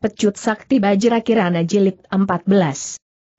Pecut Sakti Bajra Kirana Jilid 14.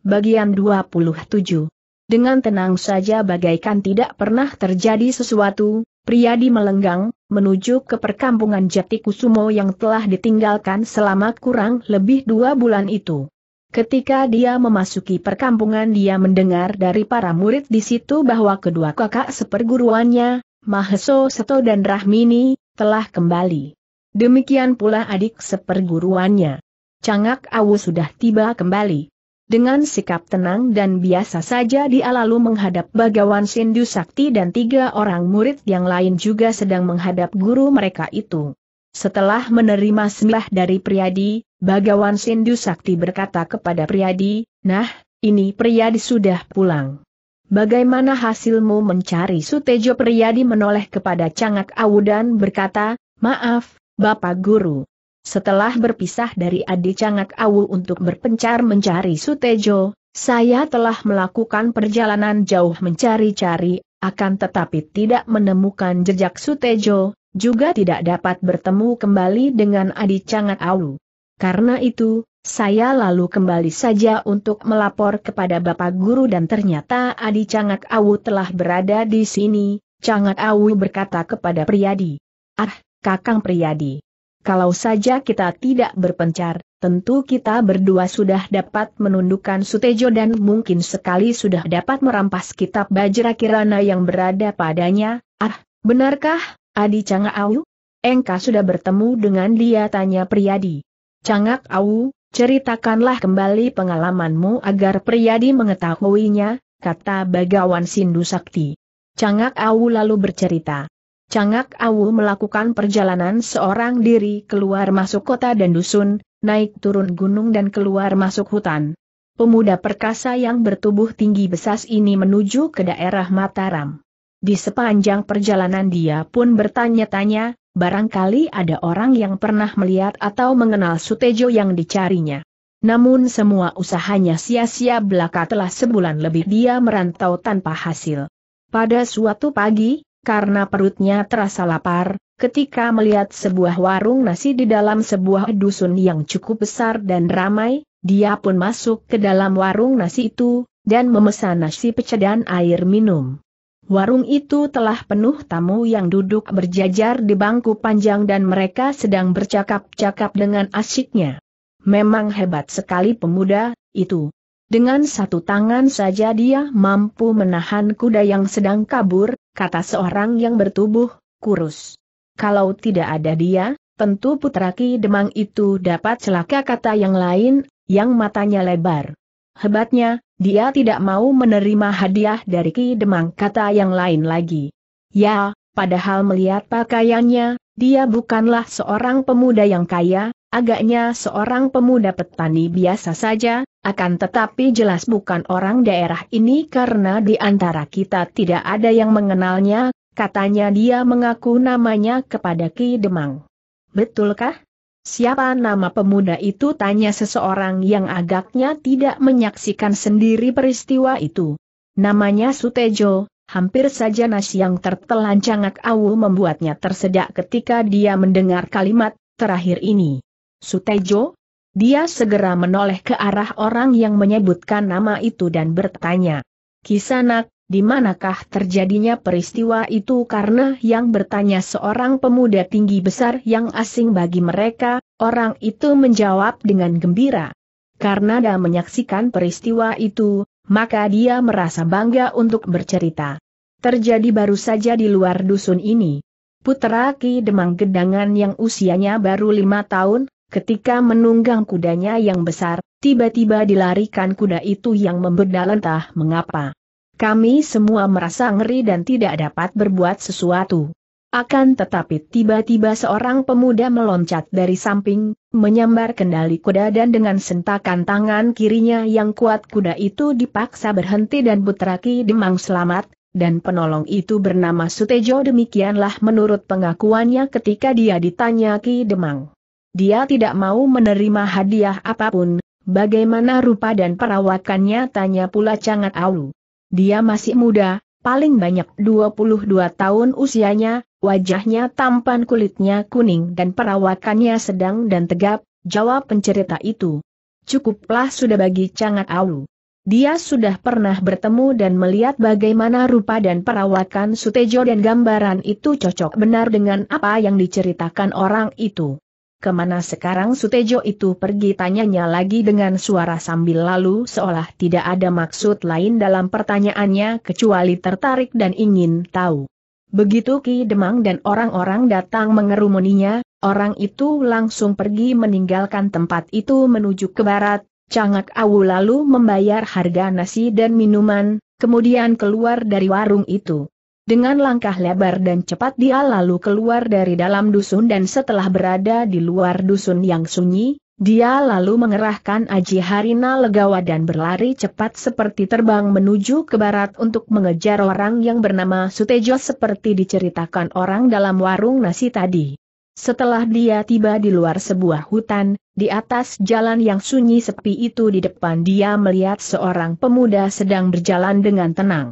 Bagian 27. Dengan tenang saja bagaikan tidak pernah terjadi sesuatu, Priyadi melenggang, menuju ke perkampungan Jati Kusumo yang telah ditinggalkan selama kurang lebih 2 bulan itu. Ketika dia memasuki perkampungan, dia mendengar dari para murid di situ bahwa kedua kakak seperguruannya, Maheso Seto dan Rahmini, telah kembali. Demikian pula adik seperguruannya. Cangak Awu sudah tiba kembali. Dengan sikap tenang dan biasa saja dia lalu menghadap Bagawan Sindu Sakti dan 3 orang murid yang lain juga sedang menghadap guru mereka itu. Setelah menerima sembah dari Priyadi, Bagawan Sindu Sakti berkata kepada Priyadi, "Nah, ini Priyadi sudah pulang. Bagaimana hasilmu mencari Sutejo?" Priyadi menoleh kepada Cangak Awu dan berkata, "Maaf, Bapak Guru. Setelah berpisah dari adik Cangak Awu untuk berpencar mencari Sutejo, saya telah melakukan perjalanan jauh mencari-cari, akan tetapi tidak menemukan jejak Sutejo, juga tidak dapat bertemu kembali dengan adik Cangak Awu. Karena itu, saya lalu kembali saja untuk melapor kepada Bapak Guru dan ternyata Adi Cangak Awu telah berada di sini." Cangak Awu berkata kepada Priyadi, "Ah, Kakang Priyadi. Kalau saja kita tidak berpencar, tentu kita berdua sudah dapat menundukkan Sutejo dan mungkin sekali sudah dapat merampas kitab Bajra Kirana yang berada padanya." "Ah, benarkah, Adi Cangak Awu? Engkau sudah bertemu dengan dia?" tanya Priyadi. "Cangak Awu, ceritakanlah kembali pengalamanmu agar Priyadi mengetahuinya," kata Bagawan Sindu Sakti. Cangak Awu lalu bercerita. Cangak Awu melakukan perjalanan seorang diri keluar masuk kota dan dusun, naik turun gunung dan keluar masuk hutan. Pemuda perkasa yang bertubuh tinggi besar ini menuju ke daerah Mataram. Di sepanjang perjalanan dia pun bertanya-tanya, barangkali ada orang yang pernah melihat atau mengenal Sutejo yang dicarinya. Namun semua usahanya sia-sia. Belaka telah sebulan lebih dia merantau tanpa hasil. Pada suatu pagi, karena perutnya terasa lapar, ketika melihat sebuah warung nasi di dalam sebuah dusun yang cukup besar dan ramai, dia pun masuk ke dalam warung nasi itu, dan memesan nasi pecel dan air minum. Warung itu telah penuh tamu yang duduk berjajar di bangku panjang dan mereka sedang bercakap-cakap dengan asyiknya. Memang hebat sekali pemuda itu. Dengan satu tangan saja dia mampu menahan kuda yang sedang kabur, kata seorang yang bertubuh kurus. Kalau tidak ada dia, tentu putra Ki Demang itu dapat celaka, kata yang lain, yang matanya lebar. Hebatnya, dia tidak mau menerima hadiah dari Ki Demang, kata yang lain lagi. Ya, padahal melihat pakaiannya, dia bukanlah seorang pemuda yang kaya, agaknya seorang pemuda petani biasa saja, akan tetapi jelas bukan orang daerah ini karena di antara kita tidak ada yang mengenalnya, katanya dia mengaku namanya kepada Ki Demang. "Betulkah? Siapa nama pemuda itu?" tanya seseorang yang agaknya tidak menyaksikan sendiri peristiwa itu. "Namanya Sutejo." Hampir saja nasi yang tertelan Cangak Awu membuatnya tersedak ketika dia mendengar kalimat terakhir ini. "Sutejo?" Dia segera menoleh ke arah orang yang menyebutkan nama itu dan bertanya, "Kisanak, di manakah terjadinya peristiwa itu?" Karena yang bertanya seorang pemuda tinggi besar yang asing bagi mereka, orang itu menjawab dengan gembira. Karena dia menyaksikan peristiwa itu, maka dia merasa bangga untuk bercerita. "Terjadi baru saja di luar dusun ini. Putra Ki Demang Gedangan yang usianya baru 5 tahun, ketika menunggang kudanya yang besar, tiba-tiba dilarikan kuda itu yang membedal entah mengapa. Kami semua merasa ngeri dan tidak dapat berbuat sesuatu. Akan tetapi tiba-tiba seorang pemuda meloncat dari samping, menyambar kendali kuda dan dengan sentakan tangan kirinya yang kuat kuda itu dipaksa berhenti dan putra Ki Demang selamat, dan penolong itu bernama Sutejo. Demikianlah menurut pengakuannya ketika dia ditanya Ki Demang. Dia tidak mau menerima hadiah apapun. "Bagaimana rupa dan perawakannya?" tanya pula Cangak Awu. "Dia masih muda, paling banyak 22 tahun usianya, wajahnya tampan, kulitnya kuning dan perawakannya sedang dan tegap, jawab pencerita itu. Cukuplah sudah bagi Cangak Awu. Dia sudah pernah bertemu dan melihat bagaimana rupa dan perawakan Sutejo dan gambaran itu cocok benar dengan apa yang diceritakan orang itu. Kemana sekarang Sutejo itu pergi? Tanyanya lagi dengan suara sambil lalu seolah tidak ada maksud lain dalam pertanyaannya kecuali tertarik dan ingin tahu. Begitu Ki Demang dan orang-orang datang mengerumuninya, orang itu langsung pergi meninggalkan tempat itu menuju ke barat. Cangak Awu lalu membayar harga nasi dan minuman, kemudian keluar dari warung itu. Dengan langkah lebar dan cepat dia lalu keluar dari dalam dusun dan setelah berada di luar dusun yang sunyi, dia lalu mengerahkan Aji Harina Lagawa dan berlari cepat seperti terbang menuju ke barat untuk mengejar orang yang bernama Sutejo seperti diceritakan orang dalam warung nasi tadi. Setelah dia tiba di luar sebuah hutan, di atas jalan yang sunyi sepi itu di depan dia melihat seorang pemuda sedang berjalan dengan tenang.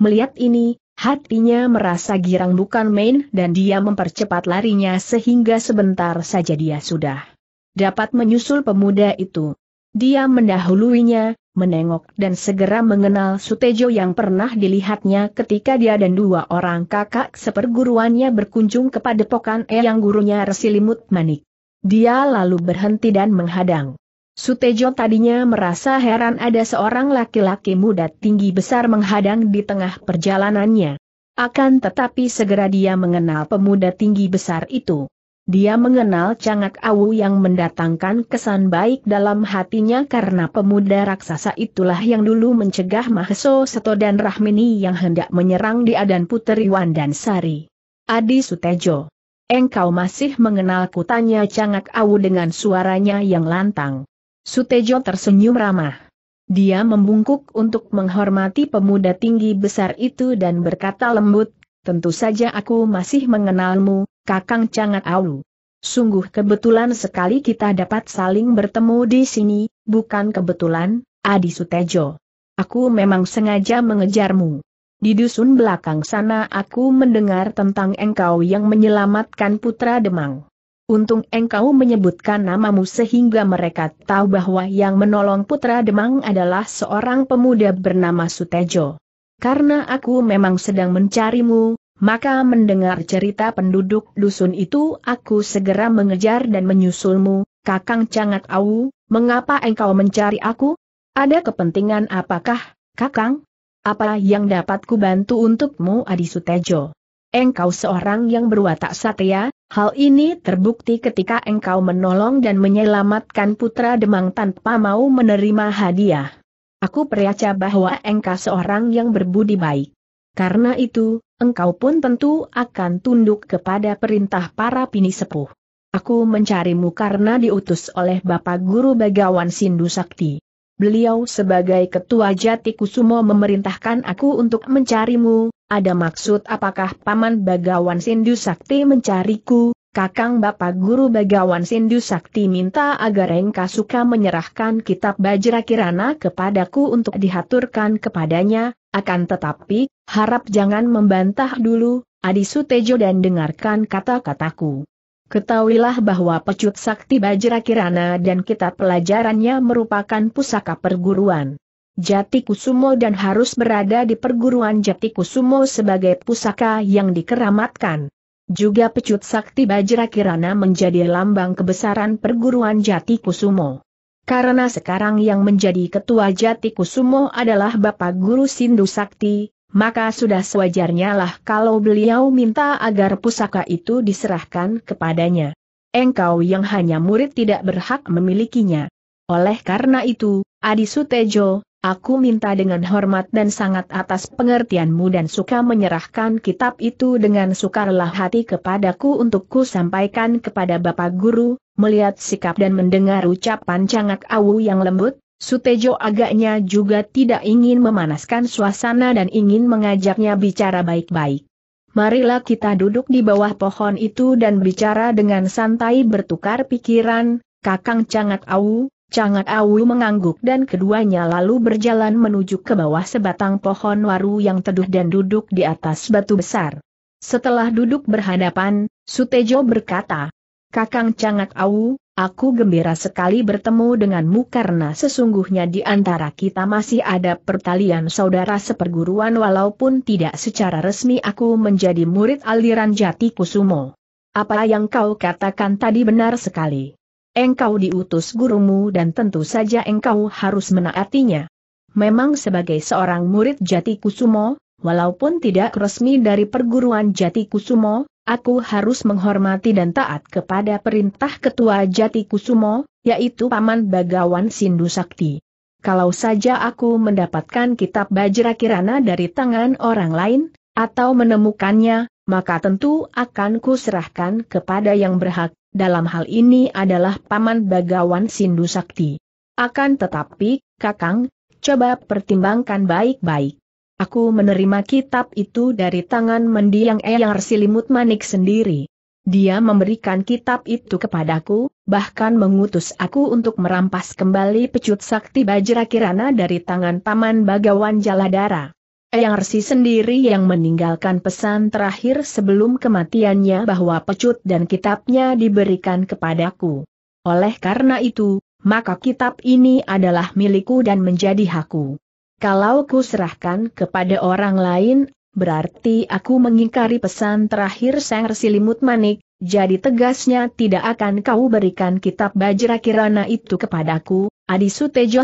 Melihat ini, hatinya merasa girang bukan main dan dia mempercepat larinya sehingga sebentar saja dia sudah dapat menyusul pemuda itu. Dia mendahuluinya, menengok dan segera mengenal Sutejo yang pernah dilihatnya ketika dia dan dua orang kakak seperguruannya berkunjung ke padepokan yang gurunya Resi Limut Manik. Dia lalu berhenti dan menghadang. Sutejo tadinya merasa heran ada seorang laki-laki muda tinggi besar menghadang di tengah perjalanannya. Akan tetapi segera dia mengenal pemuda tinggi besar itu. Dia mengenal Cangak Awu yang mendatangkan kesan baik dalam hatinya karena pemuda raksasa itulah yang dulu mencegah Maheso Seto dan Rahmini yang hendak menyerang dia dan Puteri Wandansari. "Adi Sutejo, engkau masih mengenalku?" tanya Cangak Awu dengan suaranya yang lantang. Sutejo tersenyum ramah. Dia membungkuk untuk menghormati pemuda tinggi besar itu dan berkata lembut, "Tentu saja aku masih mengenalmu, Kakang Cangak Awu. Sungguh kebetulan sekali kita dapat saling bertemu di sini, bukan kebetulan, Adi Sutejo. Aku memang sengaja mengejarmu. Di dusun belakang sana aku mendengar tentang engkau yang menyelamatkan Putra Demang. Untung engkau menyebutkan namamu sehingga mereka tahu bahwa yang menolong Putra Demang adalah seorang pemuda bernama Sutejo. Karena aku memang sedang mencarimu, maka mendengar cerita penduduk dusun itu aku segera mengejar dan menyusulmu, Kakang Cangak Awu. Mengapa engkau mencari aku? Ada kepentingan apakah, Kakang? Apa yang dapat ku bantu untukmu?" "Adi Sutejo, engkau seorang yang berwatak satya, hal ini terbukti ketika engkau menolong dan menyelamatkan Putra Demang tanpa mau menerima hadiah. Aku percaya bahwa engkau seorang yang berbudi baik. Karena itu, engkau pun tentu akan tunduk kepada perintah para pini sepuh. Aku mencarimu karena diutus oleh Bapak Guru Bagawan Sindu Sakti. Beliau sebagai Ketua Jati Kusumo memerintahkan aku untuk mencarimu. Ada maksud apakah Paman Bagawan Sindu Sakti mencariku? Kakang Bapak Guru Bagawan Sindu Sakti minta agar engkau suka menyerahkan kitab Bajra Kirana kepadaku untuk dihaturkan kepadanya, akan tetapi, harap jangan membantah dulu, Adi Sutejo dan dengarkan kata-kataku. Ketahuilah bahwa Pecut Sakti Bajra Kirana dan kitab pelajarannya merupakan pusaka perguruan Jati Kusumo dan harus berada di perguruan Jati Kusumo sebagai pusaka yang dikeramatkan. Juga Pecut Sakti Bajra Kirana menjadi lambang kebesaran perguruan Jati Kusumo. Karena sekarang yang menjadi Ketua Jati Kusumo adalah Bapak Guru Sindu Sakti, maka sudah sewajarnya lah kalau beliau minta agar pusaka itu diserahkan kepadanya. Engkau yang hanya murid tidak berhak memilikinya. Oleh karena itu, Adi Sutejo, aku minta dengan hormat dan sangat atas pengertianmu dan suka menyerahkan kitab itu dengan sukarela hati kepadaku untuk ku sampaikan kepada Bapak Guru." Melihat sikap dan mendengar ucapan Cangak Awu yang lembut, Sutejo agaknya juga tidak ingin memanaskan suasana dan ingin mengajaknya bicara baik-baik. "Marilah kita duduk di bawah pohon itu dan bicara dengan santai bertukar pikiran, Kakang Cangak Awu." Cangak Awu mengangguk dan keduanya lalu berjalan menuju ke bawah sebatang pohon waru yang teduh dan duduk di atas batu besar. Setelah duduk berhadapan, Sutejo berkata, "Kakang Cangak Awu, Aku gembira sekali bertemu denganmu karena sesungguhnya di antara kita masih ada pertalian saudara seperguruan walaupun tidak secara resmi aku menjadi murid aliran Jati Kusumo. Apa yang kau katakan tadi benar sekali. Engkau diutus gurumu dan tentu saja engkau harus menaatinya. Memang sebagai seorang murid Jati Kusumo, walaupun tidak resmi dari perguruan Jati Kusumo, aku harus menghormati dan taat kepada perintah ketua Jati Kusumo, yaitu Paman Bagawan Sindu Sakti. Kalau saja aku mendapatkan kitab Bajra Kirana dari tangan orang lain, atau menemukannya, maka tentu akan kuserahkan kepada yang berhak, dalam hal ini adalah Paman Bagawan Sindu Sakti. Akan tetapi, Kakang, coba pertimbangkan baik-baik. Aku menerima kitab itu dari tangan mendiang Eyang Resi Limut Manik sendiri. Dia memberikan kitab itu kepadaku, bahkan mengutus aku untuk merampas kembali Pecut Sakti Bajra Kirana dari tangan Paman Bagawan Jaladara. Eyang Resi sendiri yang meninggalkan pesan terakhir sebelum kematiannya bahwa pecut dan kitabnya diberikan kepadaku. Oleh karena itu, maka kitab ini adalah milikku dan menjadi hakku. Kalau ku serahkan kepada orang lain, berarti aku mengingkari pesan terakhir Sang Resi Limut Manik, jadi tegasnya tidak akan kau berikan kitab Bajra Kirana itu kepadaku. Adi Sutejo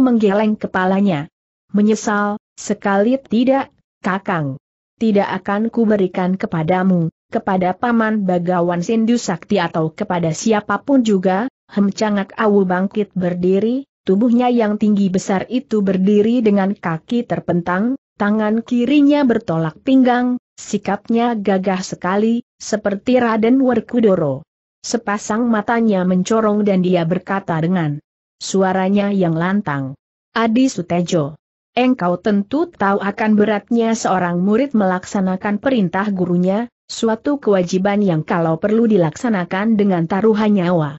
menggeleng kepalanya. Menyesal, sekali tidak, Kakang. Tidak akan ku berikan kepadamu, kepada Paman Bagawan Sindu Sakti atau kepada siapapun juga. Cangak Awu bangkit berdiri. Tubuhnya yang tinggi besar itu berdiri dengan kaki terpentang, tangan kirinya bertolak pinggang, sikapnya gagah sekali, seperti Raden Werkudoro. Sepasang matanya mencorong dan dia berkata dengan suaranya yang lantang. Adi Sutejo, engkau tentu tahu akan beratnya seorang murid melaksanakan perintah gurunya, suatu kewajiban yang kalau perlu dilaksanakan dengan taruhan nyawa.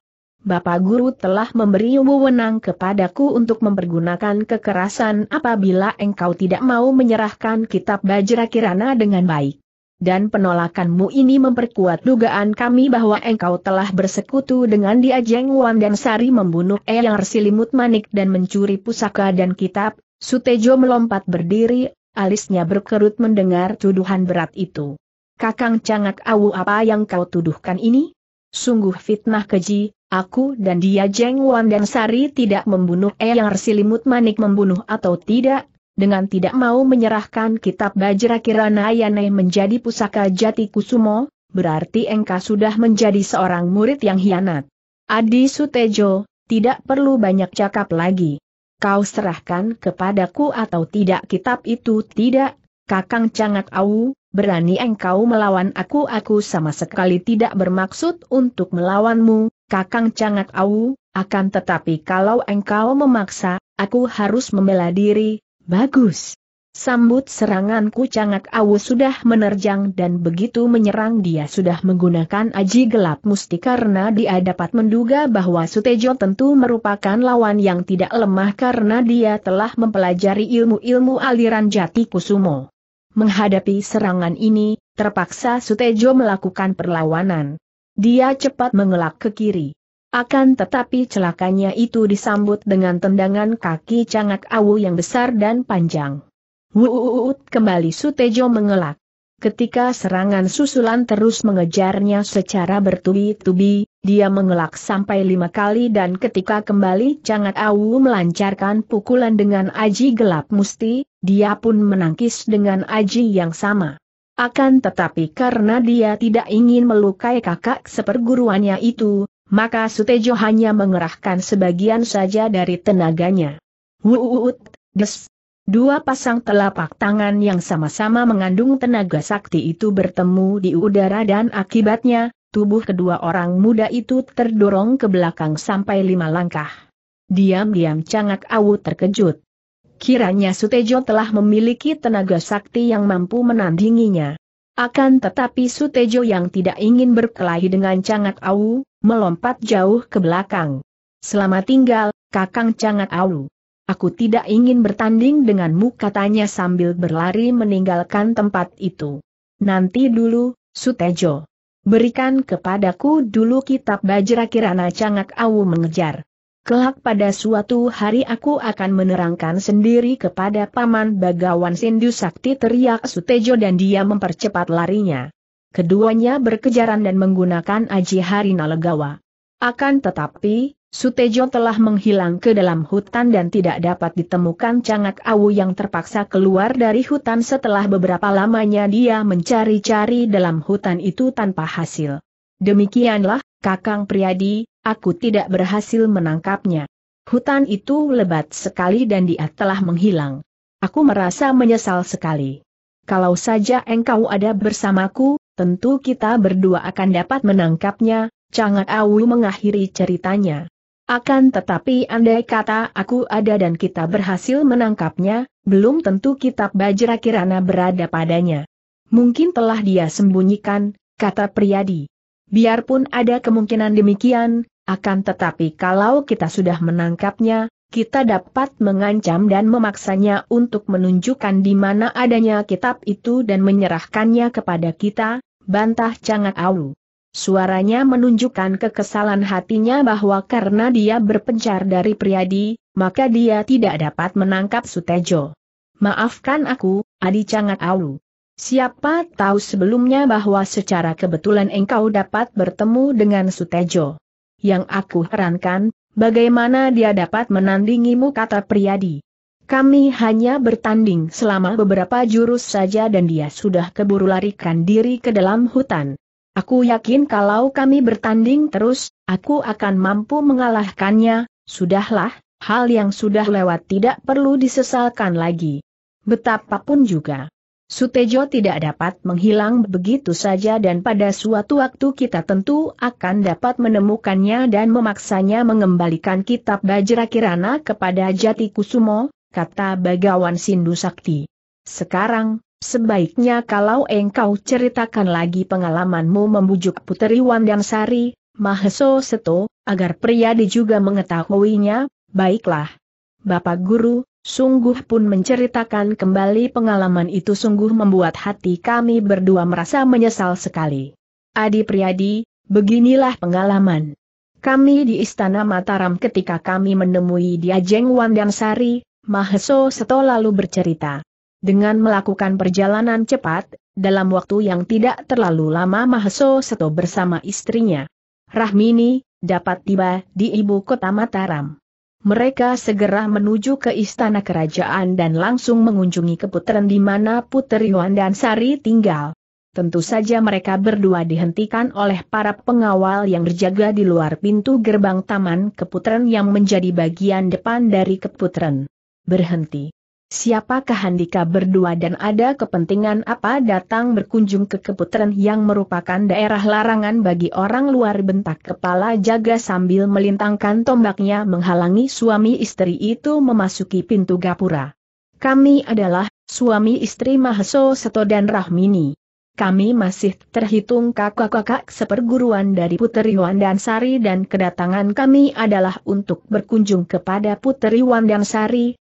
Bapak Guru telah memberi wewenang kepadaku untuk mempergunakan kekerasan apabila engkau tidak mau menyerahkan kitab Bajra Kirana dengan baik. Dan penolakanmu ini memperkuat dugaan kami bahwa engkau telah bersekutu dengan Diajeng Wandansari membunuh Eyang Resi Limut Manik dan mencuri pusaka dan kitab. Sutejo melompat berdiri, alisnya berkerut mendengar tuduhan berat itu. Kakang Cangak Awu, apa yang kau tuduhkan ini? Sungguh fitnah keji. Aku dan Diajeng Wandansari tidak membunuh Eyang Resi Limut Manik membunuh atau tidak, dengan tidak mau menyerahkan kitab Bajra Kirana Yana menjadi pusaka Jati Kusumo, berarti engkau sudah menjadi seorang murid yang hianat. Adi Sutejo, tidak perlu banyak cakap lagi. Kau serahkan kepadaku atau tidak kitab itu? Tidak, Kakang Cangak Awu. Berani engkau melawan aku sama sekali tidak bermaksud untuk melawanmu, Kakang Cangak Awu, akan tetapi kalau engkau memaksa, aku harus membela diri. Bagus. Sambut seranganku. Cangak Awu sudah menerjang dan begitu menyerang dia sudah menggunakan Aji Gelap Musti karena dia dapat menduga bahwa Sutejo tentu merupakan lawan yang tidak lemah karena dia telah mempelajari ilmu-ilmu aliran Jati Kusumo. Menghadapi serangan ini, terpaksa Sutejo melakukan perlawanan. Dia cepat mengelak ke kiri. Akan tetapi celakanya itu disambut dengan tendangan kaki Cangak Awu yang besar dan panjang. Wuuut, kembali Sutejo mengelak. Ketika serangan susulan terus mengejarnya secara bertubi-tubi, dia mengelak sampai 5 kali dan ketika kembali Cangak Awu melancarkan pukulan dengan Aji Gelap Musti, dia pun menangkis dengan aji yang sama. Akan tetapi karena dia tidak ingin melukai kakak seperguruannya itu, maka Sutejo hanya mengerahkan sebagian saja dari tenaganya. Wuuut, des. 2 pasang telapak tangan yang sama-sama mengandung tenaga sakti itu bertemu di udara dan akibatnya, tubuh kedua orang muda itu terdorong ke belakang sampai 5 langkah. Diam-diam Cangak Awu terkejut. Kiranya Sutejo telah memiliki tenaga sakti yang mampu menandinginya. Akan tetapi Sutejo yang tidak ingin berkelahi dengan Cangak Awu, melompat jauh ke belakang. Selamat tinggal, Kakang Cangak Awu. Aku tidak ingin bertanding denganmu, katanya sambil berlari meninggalkan tempat itu. Nanti dulu, Sutejo. Berikan kepadaku dulu kitab Bajra Kirana. Cangak Awu mengejar. Kelak pada suatu hari aku akan menerangkan sendiri kepada Paman Bagawan Sindu Sakti, teriak Sutejo, dan dia mempercepat larinya. Keduanya berkejaran dan menggunakan Aji Harina Lagawa. Akan tetapi, Sutejo telah menghilang ke dalam hutan dan tidak dapat ditemukan. Cangak Awu yang terpaksa keluar dari hutan setelah beberapa lamanya dia mencari-cari dalam hutan itu tanpa hasil. Demikianlah, Kakang Priyadi, aku tidak berhasil menangkapnya. Hutan itu lebat sekali dan dia telah menghilang. Aku merasa menyesal sekali. Kalau saja engkau ada bersamaku, tentu kita berdua akan dapat menangkapnya, Cangak Awu mengakhiri ceritanya. Akan tetapi andai kata aku ada dan kita berhasil menangkapnya, belum tentu kitab Bajra Kirana berada padanya. Mungkin telah dia sembunyikan, kata Priyadi. Biarpun ada kemungkinan demikian, akan tetapi kalau kita sudah menangkapnya, kita dapat mengancam dan memaksanya untuk menunjukkan di mana adanya kitab itu dan menyerahkannya kepada kita, bantah Cangak Awu. Suaranya menunjukkan kekesalan hatinya bahwa karena dia berpencar dari Priyadi, maka dia tidak dapat menangkap Sutejo. Maafkan aku, Adi, Cangak Awu. Siapa tahu sebelumnya bahwa secara kebetulan engkau dapat bertemu dengan Sutejo. Yang aku herankan, bagaimana dia dapat menandingimu, kata Priyadi. Kami hanya bertanding selama beberapa jurus saja dan dia sudah keburu larikan diri ke dalam hutan. Aku yakin kalau kami bertanding terus, aku akan mampu mengalahkannya. Sudahlah, hal yang sudah lewat tidak perlu disesalkan lagi. Betapapun juga, Sutejo tidak dapat menghilang begitu saja dan pada suatu waktu kita tentu akan dapat menemukannya dan memaksanya mengembalikan kitab Bajra Kirana kepada Jati Kusumo, kata Bagawan Sindu Sakti. Sekarang, sebaiknya kalau engkau ceritakan lagi pengalamanmu, membujuk Puteri Wandansari, Maheso Seto, agar Priyadi juga mengetahuinya. Baiklah, Bapak Guru, sungguh pun menceritakan kembali pengalaman itu sungguh membuat hati kami berdua merasa menyesal sekali. Adi Priyadi, beginilah pengalaman kami di Istana Mataram ketika kami menemui Diajeng Wandansari. Maheso Seto lalu bercerita. Dengan melakukan perjalanan cepat, dalam waktu yang tidak terlalu lama Maheso Seto bersama istrinya, Rahmini, dapat tiba di ibu kota Mataram. Mereka segera menuju ke istana kerajaan dan langsung mengunjungi keputeran di mana Puteri Wandansari tinggal. Tentu saja mereka berdua dihentikan oleh para pengawal yang berjaga di luar pintu gerbang taman keputeran yang menjadi bagian depan dari keputeran. Berhenti. Siapakah handika berdua dan ada kepentingan apa datang berkunjung ke keputeran yang merupakan daerah larangan bagi orang luar, bentak kepala jaga sambil melintangkan tombaknya menghalangi suami istri itu memasuki pintu gapura. Kami adalah suami istri Maheso Seto dan Rahmini. Kami masih terhitung kakak-kakak seperguruan dari Puteri Wandansari dan kedatangan kami adalah untuk berkunjung kepada Puteri Wandansari.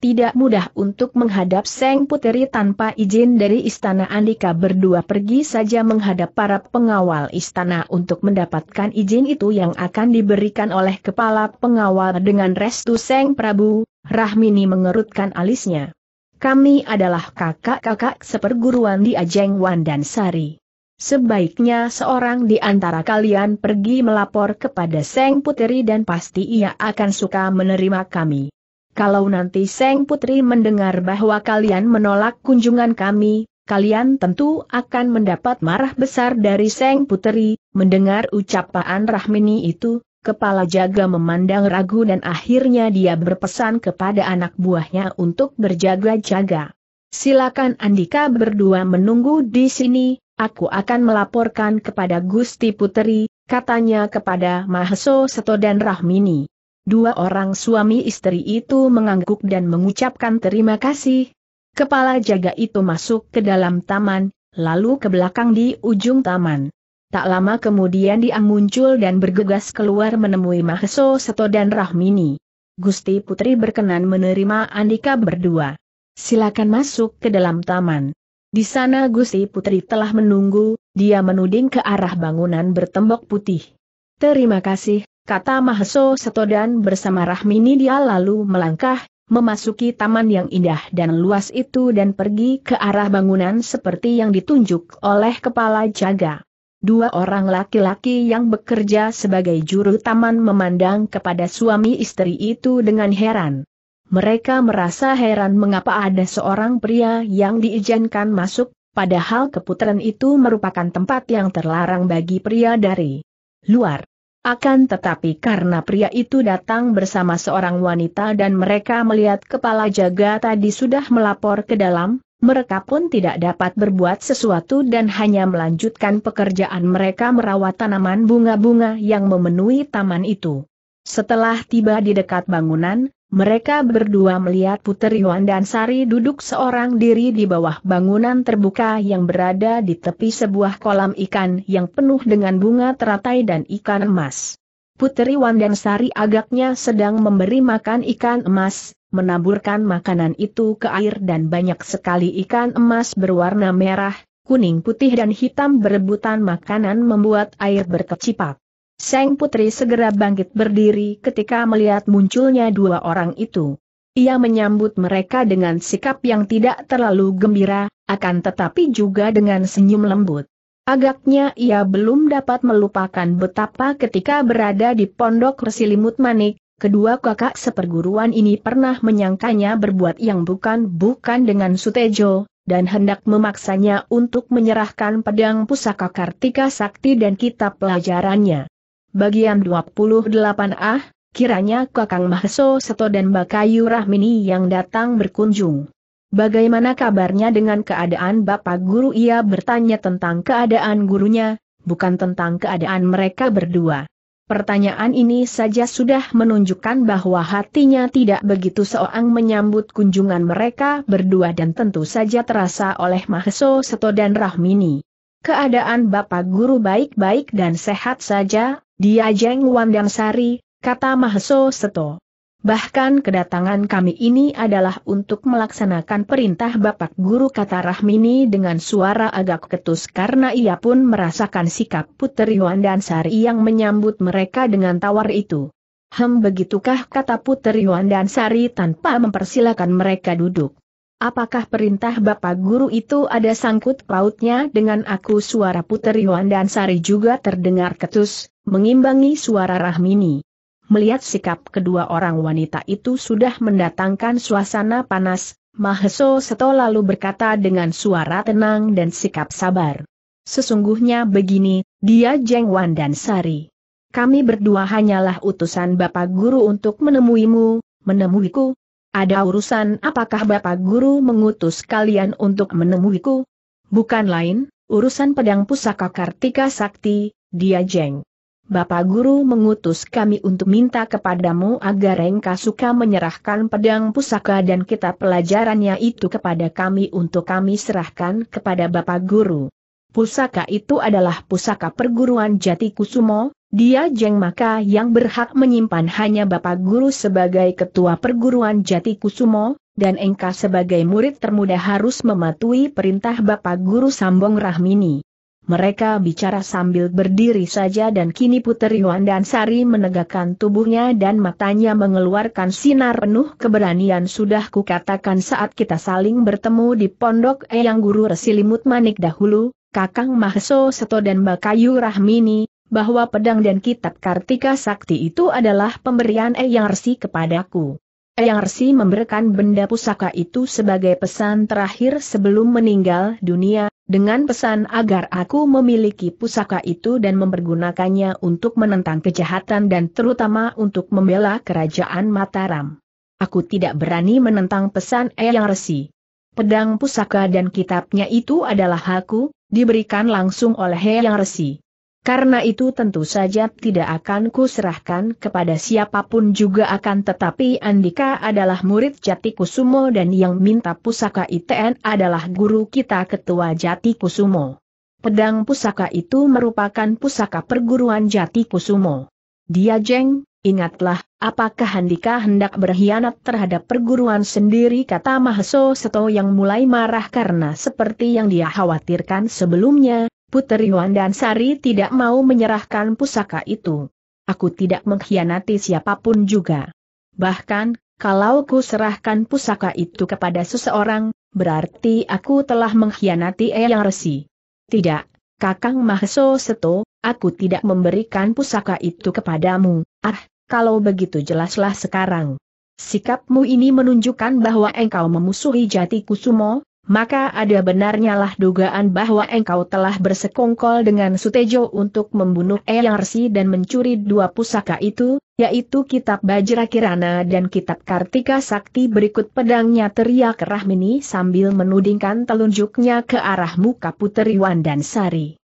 Tidak mudah untuk menghadap sang puteri tanpa izin dari istana. Andika berdua pergi saja menghadap para pengawal istana untuk mendapatkan izin itu yang akan diberikan oleh kepala pengawal dengan restu sang prabu. Rahmini mengerutkan alisnya. Kami adalah kakak-kakak seperguruan di Diajeng Wandansari. Sebaiknya seorang di antara kalian pergi melapor kepada sang puteri dan pasti ia akan suka menerima kami. Kalau nanti sang putri mendengar bahwa kalian menolak kunjungan kami, kalian tentu akan mendapat marah besar dari sang putri. Mendengar ucapan Rahmini itu, kepala jaga memandang ragu dan akhirnya dia berpesan kepada anak buahnya untuk berjaga-jaga. Silakan Andika berdua menunggu di sini, aku akan melaporkan kepada Gusti Puteri, katanya kepada Maheso Seto dan Rahmini. Dua orang suami istri itu mengangguk dan mengucapkan terima kasih. Kepala jaga itu masuk ke dalam taman, lalu ke belakang di ujung taman. Tak lama kemudian dia muncul dan bergegas keluar menemui Maheso Seto dan Rahmini. Gusti Putri berkenan menerima Andika berdua. Silakan masuk ke dalam taman. Di sana Gusti Putri telah menunggu, dia menuding ke arah bangunan bertembok putih. "Terima kasih," kata Maheso Seto, dan bersama Rahmini dia lalu melangkah, memasuki taman yang indah dan luas itu dan pergi ke arah bangunan seperti yang ditunjuk oleh kepala jaga. Dua orang laki-laki yang bekerja sebagai juru taman memandang kepada suami istri itu dengan heran. Mereka merasa heran mengapa ada seorang pria yang diizinkan masuk, padahal keputaran itu merupakan tempat yang terlarang bagi pria dari luar. Akan tetapi karena pria itu datang bersama seorang wanita dan mereka melihat kepala jaga tadi sudah melapor ke dalam, mereka pun tidak dapat berbuat sesuatu dan hanya melanjutkan pekerjaan mereka merawat tanaman bunga-bunga yang memenuhi taman itu. Setelah tiba di dekat bangunan, mereka berdua melihat Puteri Wandansari duduk seorang diri di bawah bangunan terbuka yang berada di tepi sebuah kolam ikan yang penuh dengan bunga teratai dan ikan emas. Puteri Wandansari agaknya sedang memberi makan ikan emas, menaburkan makanan itu ke air dan banyak sekali ikan emas berwarna merah, kuning, putih dan hitam berebutan makanan membuat air berkecipak. Sang putri segera bangkit berdiri ketika melihat munculnya dua orang itu. Ia menyambut mereka dengan sikap yang tidak terlalu gembira, akan tetapi juga dengan senyum lembut. Agaknya ia belum dapat melupakan betapa ketika berada di pondok Resi Limut Manik, kedua kakak seperguruan ini pernah menyangkanya berbuat yang bukan-bukan dengan Sutejo, dan hendak memaksanya untuk menyerahkan pedang pusaka Kartika Sakti dan kitab pelajarannya. Bagian 28A, kiranya Kakang Maheso Seto dan Bakayu Rahmini yang datang berkunjung. "Bagaimana kabarnya dengan keadaan Bapak Guru?" Ia bertanya tentang keadaan gurunya, bukan tentang keadaan mereka berdua. Pertanyaan ini saja sudah menunjukkan bahwa hatinya tidak begitu seorang menyambut kunjungan mereka berdua dan tentu saja terasa oleh Maheso Seto dan Rahmini. "Keadaan Bapak Guru baik-baik dan sehat saja, dia Jeng Wandansari," kata Maheso Seto. "Bahkan kedatangan kami ini adalah untuk melaksanakan perintah Bapak Guru," kata Rahmini dengan suara agak ketus karena ia pun merasakan sikap Puteri Wandansari yang menyambut mereka dengan tawar itu. "Hem, begitukah?" kata Puteri Wandansari tanpa mempersilakan mereka duduk. "Apakah perintah Bapak Guru itu ada sangkut pautnya dengan aku?" Suara Puteri Wandansari juga terdengar ketus, mengimbangi suara Rahmini. Melihat sikap kedua orang wanita itu sudah mendatangkan suasana panas, Maheso Seto lalu berkata dengan suara tenang dan sikap sabar. "Sesungguhnya begini, dia Jeng Wandansari. Kami berdua hanyalah utusan Bapak Guru untuk menemuiku. Ada urusan apakah Bapak Guru mengutus kalian untuk menemuiku?" "Bukan lain, urusan pedang pusaka Kartika Sakti, dia Jeng. Bapak Guru mengutus kami untuk minta kepadamu agar engkau suka menyerahkan pedang pusaka dan kitab pelajarannya itu kepada kami untuk kami serahkan kepada Bapak Guru. Pusaka itu adalah pusaka perguruan Jati Kusumo, dia Jeng, maka yang berhak menyimpan hanya Bapak Guru sebagai ketua perguruan Jati Kusumo, dan engkau sebagai murid termuda harus mematuhi perintah Bapak Guru," sambung Rahmini. Mereka bicara sambil berdiri saja dan kini Puteri Wandansari menegakkan tubuhnya dan matanya mengeluarkan sinar penuh keberanian. "Sudah kukatakan saat kita saling bertemu di pondok Eyang Guru Resi Limut Manik dahulu, Kakang Maheso Seto dan Bakayu Rahmini, bahwa pedang dan kitab Kartika Sakti itu adalah pemberian Eyang Resi kepadaku. Eyang Resi memberikan benda pusaka itu sebagai pesan terakhir sebelum meninggal dunia, dengan pesan agar aku memiliki pusaka itu dan mempergunakannya untuk menentang kejahatan dan terutama untuk membela kerajaan Mataram. Aku tidak berani menentang pesan Eyang Resi. Pedang pusaka dan kitabnya itu adalah aku, diberikan langsung oleh Eyang Resi. Karena itu tentu saja tidak akan kuserahkan kepada siapapun juga, akan tetapi Andika adalah murid Jati Kusumo dan yang minta pusaka ITN adalah guru kita ketua Jati Kusumo. Pedang pusaka itu merupakan pusaka perguruan Jati Kusumo. Dia Jeng, ingatlah, apakah Handika hendak berkhianat terhadap perguruan sendiri?" kata Maheso Seto yang mulai marah karena seperti yang dia khawatirkan sebelumnya, Puteri Wandansari tidak mau menyerahkan pusaka itu. Aku tidak mengkhianati siapapun juga. Bahkan, kalau ku serahkan pusaka itu kepada seseorang, berarti aku telah mengkhianati Eyang Resi. Tidak, Kakang Maheso Seto, aku tidak memberikan pusaka itu kepadamu. Ah, kalau begitu jelaslah sekarang. Sikapmu ini menunjukkan bahwa engkau memusuhi Jati Kusumo. Maka ada benarnya lah dugaan bahwa engkau telah bersekongkol dengan Sutejo untuk membunuh Eyang Resi dan mencuri dua pusaka itu, yaitu Kitab Bajra Kirana dan Kitab Kartika Sakti. Berikut pedangnya, teriak Rahmini sambil menudingkan telunjuknya ke arah muka Puteri Wandansari.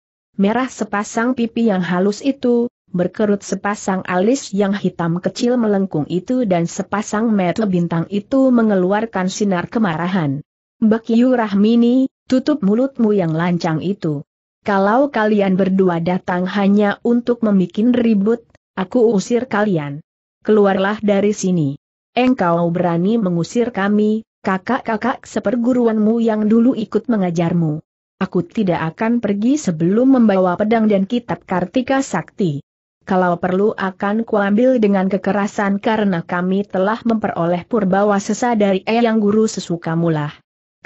Merah sepasang pipi yang halus itu, berkerut sepasang alis yang hitam kecil melengkung itu dan sepasang mata bintang itu mengeluarkan sinar kemarahan. Bakiyu Rahmini, tutup mulutmu yang lancang itu. Kalau kalian berdua datang hanya untuk membikin ribut, aku usir kalian. Keluarlah dari sini. Engkau berani mengusir kami, kakak-kakak seperguruanmu yang dulu ikut mengajarmu. Aku tidak akan pergi sebelum membawa pedang dan kitab Kartika Sakti. Kalau perlu akan kuambil dengan kekerasan karena kami telah memperoleh purbawa sesa dari Eyang Guru sesukamulah.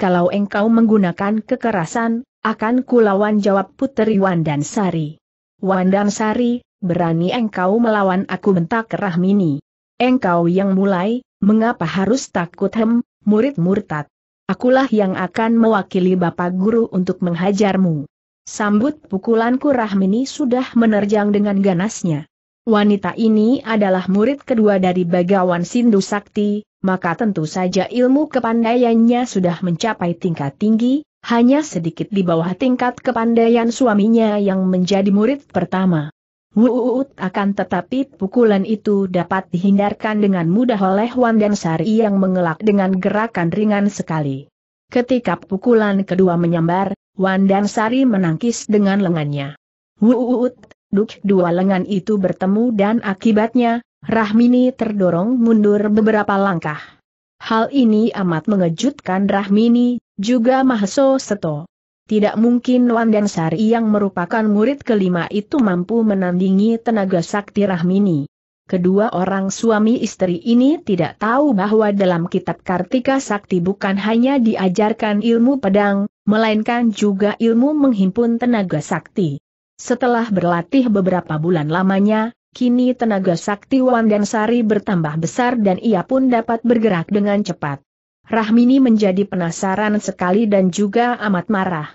Kalau engkau menggunakan kekerasan, akan kulawan, jawab Puteri Wandansari. Wandansari, berani engkau melawan aku, bentak Rahmini. Engkau yang mulai, mengapa harus takut? Murid murtad. Akulah yang akan mewakili Bapak Guru untuk menghajarmu. Sambut pukulanku. Rahmini sudah menerjang dengan ganasnya. Wanita ini adalah murid kedua dari Bagawan Sindu Sakti. Maka tentu saja ilmu kepandaiannya sudah mencapai tingkat tinggi, hanya sedikit di bawah tingkat kepandaian suaminya yang menjadi murid pertama. Wuut, akan tetapi pukulan itu dapat dihindarkan dengan mudah oleh Wandansari yang mengelak dengan gerakan ringan sekali. Ketika pukulan kedua menyambar, Wandansari menangkis dengan lengannya. Wuut, duk, dua lengan itu bertemu dan akibatnya, Rahmini terdorong mundur beberapa langkah. Hal ini amat mengejutkan Rahmini, juga Maheso Seto. Tidak mungkin Wandansari yang merupakan murid kelima itu mampu menandingi tenaga sakti Rahmini. Kedua orang suami istri ini tidak tahu bahwa dalam kitab Kartika Sakti bukan hanya diajarkan ilmu pedang, melainkan juga ilmu menghimpun tenaga sakti. Setelah berlatih beberapa bulan lamanya, kini tenaga sakti Wandansari bertambah besar dan ia pun dapat bergerak dengan cepat. Rahmini menjadi penasaran sekali dan juga amat marah.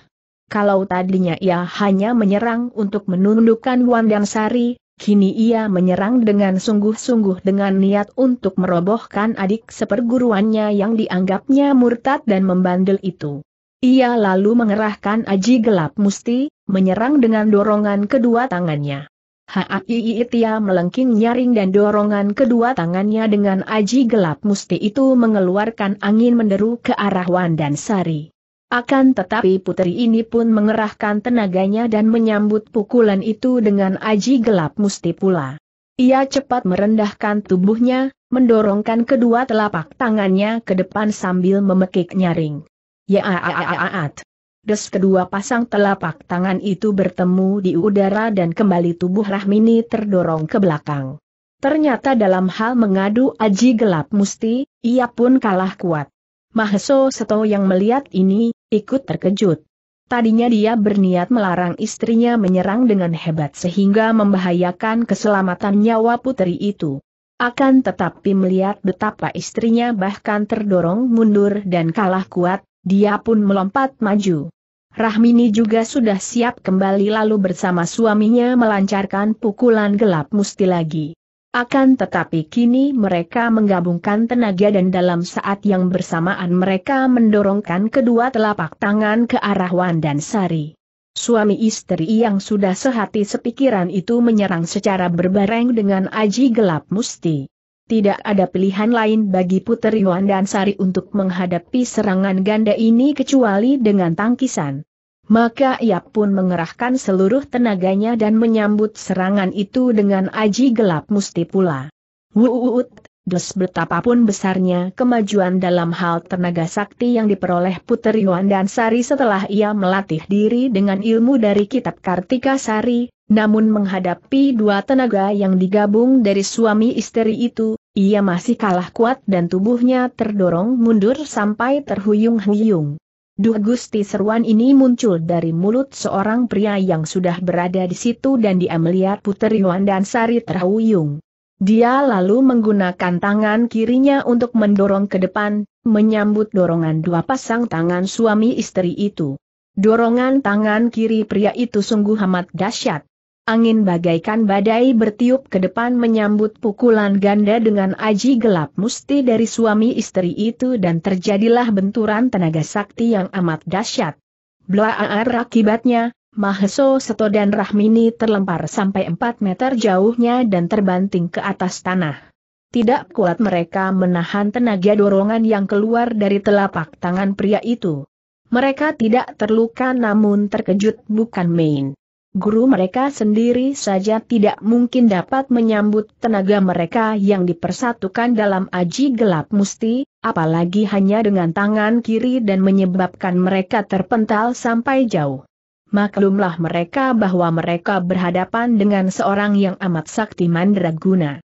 Kalau tadinya ia hanya menyerang untuk menundukkan Wandansari, kini ia menyerang dengan sungguh-sungguh dengan niat untuk merobohkan adik seperguruannya yang dianggapnya murtad dan membandel itu. Ia lalu mengerahkan Aji Gelap Musti, menyerang dengan dorongan kedua tangannya. Haiit, ia melengking nyaring dan dorongan kedua tangannya dengan Aji Gelap Musti itu mengeluarkan angin menderu ke arah Wandansari. Akan tetapi puteri ini pun mengerahkan tenaganya dan menyambut pukulan itu dengan Aji Gelap Musti pula. Ia cepat merendahkan tubuhnya, mendorongkan kedua telapak tangannya ke depan sambil memekik nyaring. Yaaaaat. Des, kedua pasang telapak tangan itu bertemu di udara dan kembali tubuh Rahmini terdorong ke belakang. Ternyata dalam hal mengadu Aji Gelap Musti, ia pun kalah kuat. Maheso Seto yang melihat ini, ikut terkejut. Tadinya dia berniat melarang istrinya menyerang dengan hebat sehingga membahayakan keselamatan nyawa puteri itu. Akan tetapi melihat betapa istrinya bahkan terdorong mundur dan kalah kuat, dia pun melompat maju. Rahmini juga sudah siap kembali lalu bersama suaminya melancarkan pukulan Gelap Musti lagi. Akan tetapi kini mereka menggabungkan tenaga dan dalam saat yang bersamaan mereka mendorongkan kedua telapak tangan ke arah Wandansari. Suami istri yang sudah sehati sepikiran itu menyerang secara berbareng dengan Aji Gelap Musti. Tidak ada pilihan lain bagi Puteri Wandansari untuk menghadapi serangan ganda ini kecuali dengan tangkisan. Maka ia pun mengerahkan seluruh tenaganya dan menyambut serangan itu dengan Aji Gelap Musti pula. Wuut, Des betapapun besarnya kemajuan dalam hal tenaga sakti yang diperoleh Puteri Wandansari setelah ia melatih diri dengan ilmu dari kitab Kartika Sari, namun menghadapi dua tenaga yang digabung dari suami istri itu, ia masih kalah kuat dan tubuhnya terdorong mundur sampai terhuyung-huyung. Duh Gusti, seruan ini muncul dari mulut seorang pria yang sudah berada di situ dan dia melihat Puteri Wandansari terhuyung. Dia lalu menggunakan tangan kirinya untuk mendorong ke depan, menyambut dorongan dua pasang tangan suami istri itu. Dorongan tangan kiri pria itu sungguh amat dahsyat. Angin bagaikan badai bertiup ke depan menyambut pukulan ganda dengan aji gelap musti dari suami istri itu dan terjadilah benturan tenaga sakti yang amat dahsyat. Blaar akibatnya, Maheso Seto dan Rahmini terlempar sampai 4 meter jauhnya dan terbanting ke atas tanah. Tidak kuat mereka menahan tenaga dorongan yang keluar dari telapak tangan pria itu. Mereka tidak terluka namun terkejut bukan main. Guru mereka sendiri saja tidak mungkin dapat menyambut tenaga mereka yang dipersatukan dalam aji gelap musti, apalagi hanya dengan tangan kiri dan menyebabkan mereka terpental sampai jauh. Maklumlah mereka bahwa mereka berhadapan dengan seorang yang amat sakti mandraguna.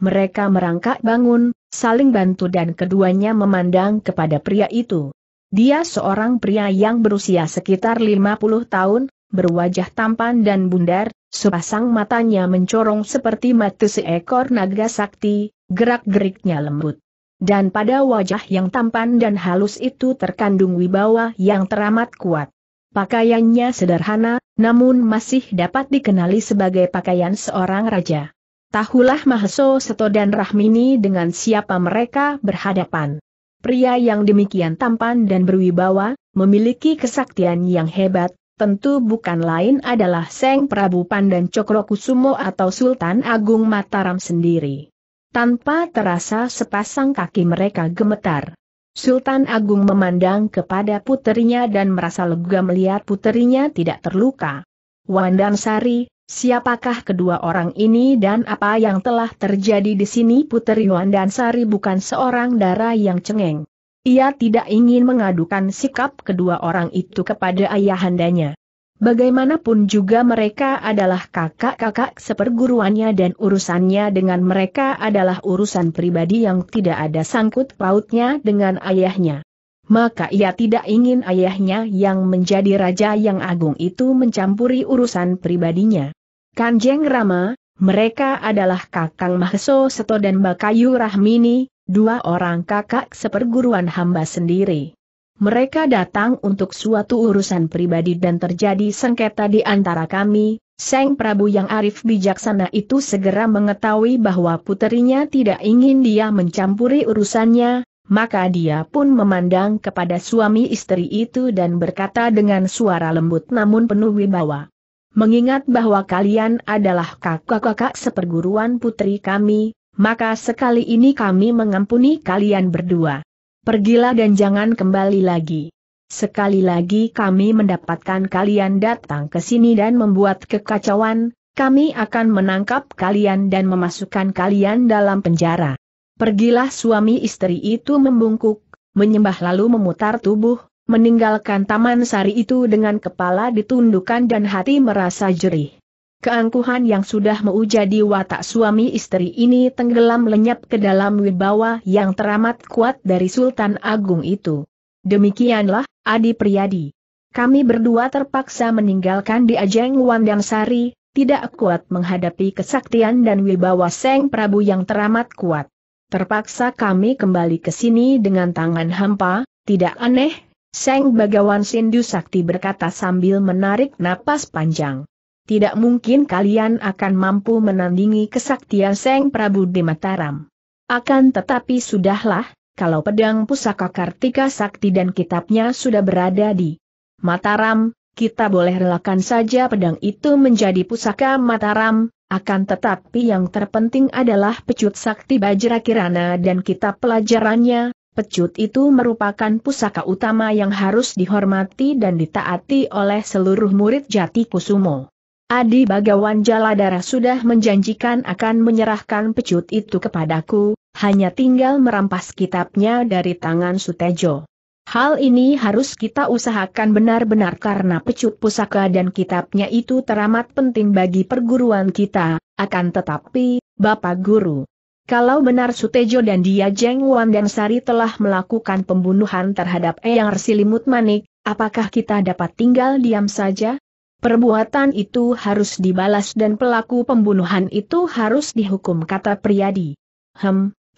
Mereka merangkak bangun, saling bantu dan keduanya memandang kepada pria itu. Dia seorang pria yang berusia sekitar 50 tahun, berwajah tampan dan bundar, sepasang matanya mencorong seperti mata seekor naga sakti, gerak-geriknya lembut. Dan pada wajah yang tampan dan halus itu terkandung wibawa yang teramat kuat. Pakaiannya sederhana, namun masih dapat dikenali sebagai pakaian seorang raja. Tahulah Maheso Seto dan Rahmini dengan siapa mereka berhadapan. Pria yang demikian tampan dan berwibawa, memiliki kesaktian yang hebat, tentu bukan lain adalah Seng Prabu Pandan Cokro Kusumo atau Sultan Agung Mataram sendiri. Tanpa terasa sepasang kaki mereka gemetar. Sultan Agung memandang kepada puterinya dan merasa lega melihat puterinya tidak terluka. Wandansari, siapakah kedua orang ini dan apa yang telah terjadi di sini? Puteri Wandansari bukan seorang dara yang cengeng. Ia tidak ingin mengadukan sikap kedua orang itu kepada ayahandanya. Bagaimanapun juga mereka adalah kakak-kakak seperguruannya dan urusannya dengan mereka adalah urusan pribadi yang tidak ada sangkut pautnya dengan ayahnya. Maka ia tidak ingin ayahnya yang menjadi raja yang agung itu mencampuri urusan pribadinya. Kanjeng Rama, mereka adalah Kakang Maheso Seto dan Bakayu Rahmini, dua orang kakak seperguruan hamba sendiri. Mereka datang untuk suatu urusan pribadi dan terjadi sengketa di antara kami. Seng Prabu yang arif bijaksana itu segera mengetahui bahwa puterinya tidak ingin dia mencampuri urusannya, maka dia pun memandang kepada suami istri itu dan berkata dengan suara lembut namun penuh wibawa. Mengingat bahwa kalian adalah kakak-kakak seperguruan putri kami, maka sekali ini kami mengampuni kalian berdua. Pergilah dan jangan kembali lagi. Sekali lagi kami mendapatkan kalian datang ke sini dan membuat kekacauan, kami akan menangkap kalian dan memasukkan kalian dalam penjara. Pergilah. Suami istri itu membungkuk, menyembah lalu memutar tubuh, meninggalkan taman sari itu dengan kepala ditundukkan dan hati merasa jerih. Keangkuhan yang sudah meuja di watak suami istri ini tenggelam lenyap ke dalam wibawa yang teramat kuat dari Sultan Agung itu. Demikianlah, Adi Priyadi. Kami berdua terpaksa meninggalkan di Ajeng Wandansari, tidak kuat menghadapi kesaktian dan wibawa Seng Prabu yang teramat kuat. Terpaksa kami kembali ke sini dengan tangan hampa, tidak aneh, Seng Bagawan Sindu Sakti berkata sambil menarik napas panjang. Tidak mungkin kalian akan mampu menandingi kesaktian Seng Prabu di Mataram. Akan tetapi sudahlah, kalau pedang pusaka Kartika Sakti dan kitabnya sudah berada di Mataram, kita boleh relakan saja pedang itu menjadi pusaka Mataram, akan tetapi yang terpenting adalah pecut Sakti Bajra Kirana dan kitab pelajarannya. Pecut itu merupakan pusaka utama yang harus dihormati dan ditaati oleh seluruh murid Jati Kusumo. Adi Bagawan Jaladara sudah menjanjikan akan menyerahkan pecut itu kepadaku, hanya tinggal merampas kitabnya dari tangan Sutejo. Hal ini harus kita usahakan benar-benar karena pecut pusaka dan kitabnya itu teramat penting bagi perguruan kita, akan tetapi, Bapak Guru, kalau benar Sutejo dan dia Jeng Wandansari telah melakukan pembunuhan terhadap Eyang Resi Limut Manik, apakah kita dapat tinggal diam saja? Perbuatan itu harus dibalas dan pelaku pembunuhan itu harus dihukum, kata Priyadi.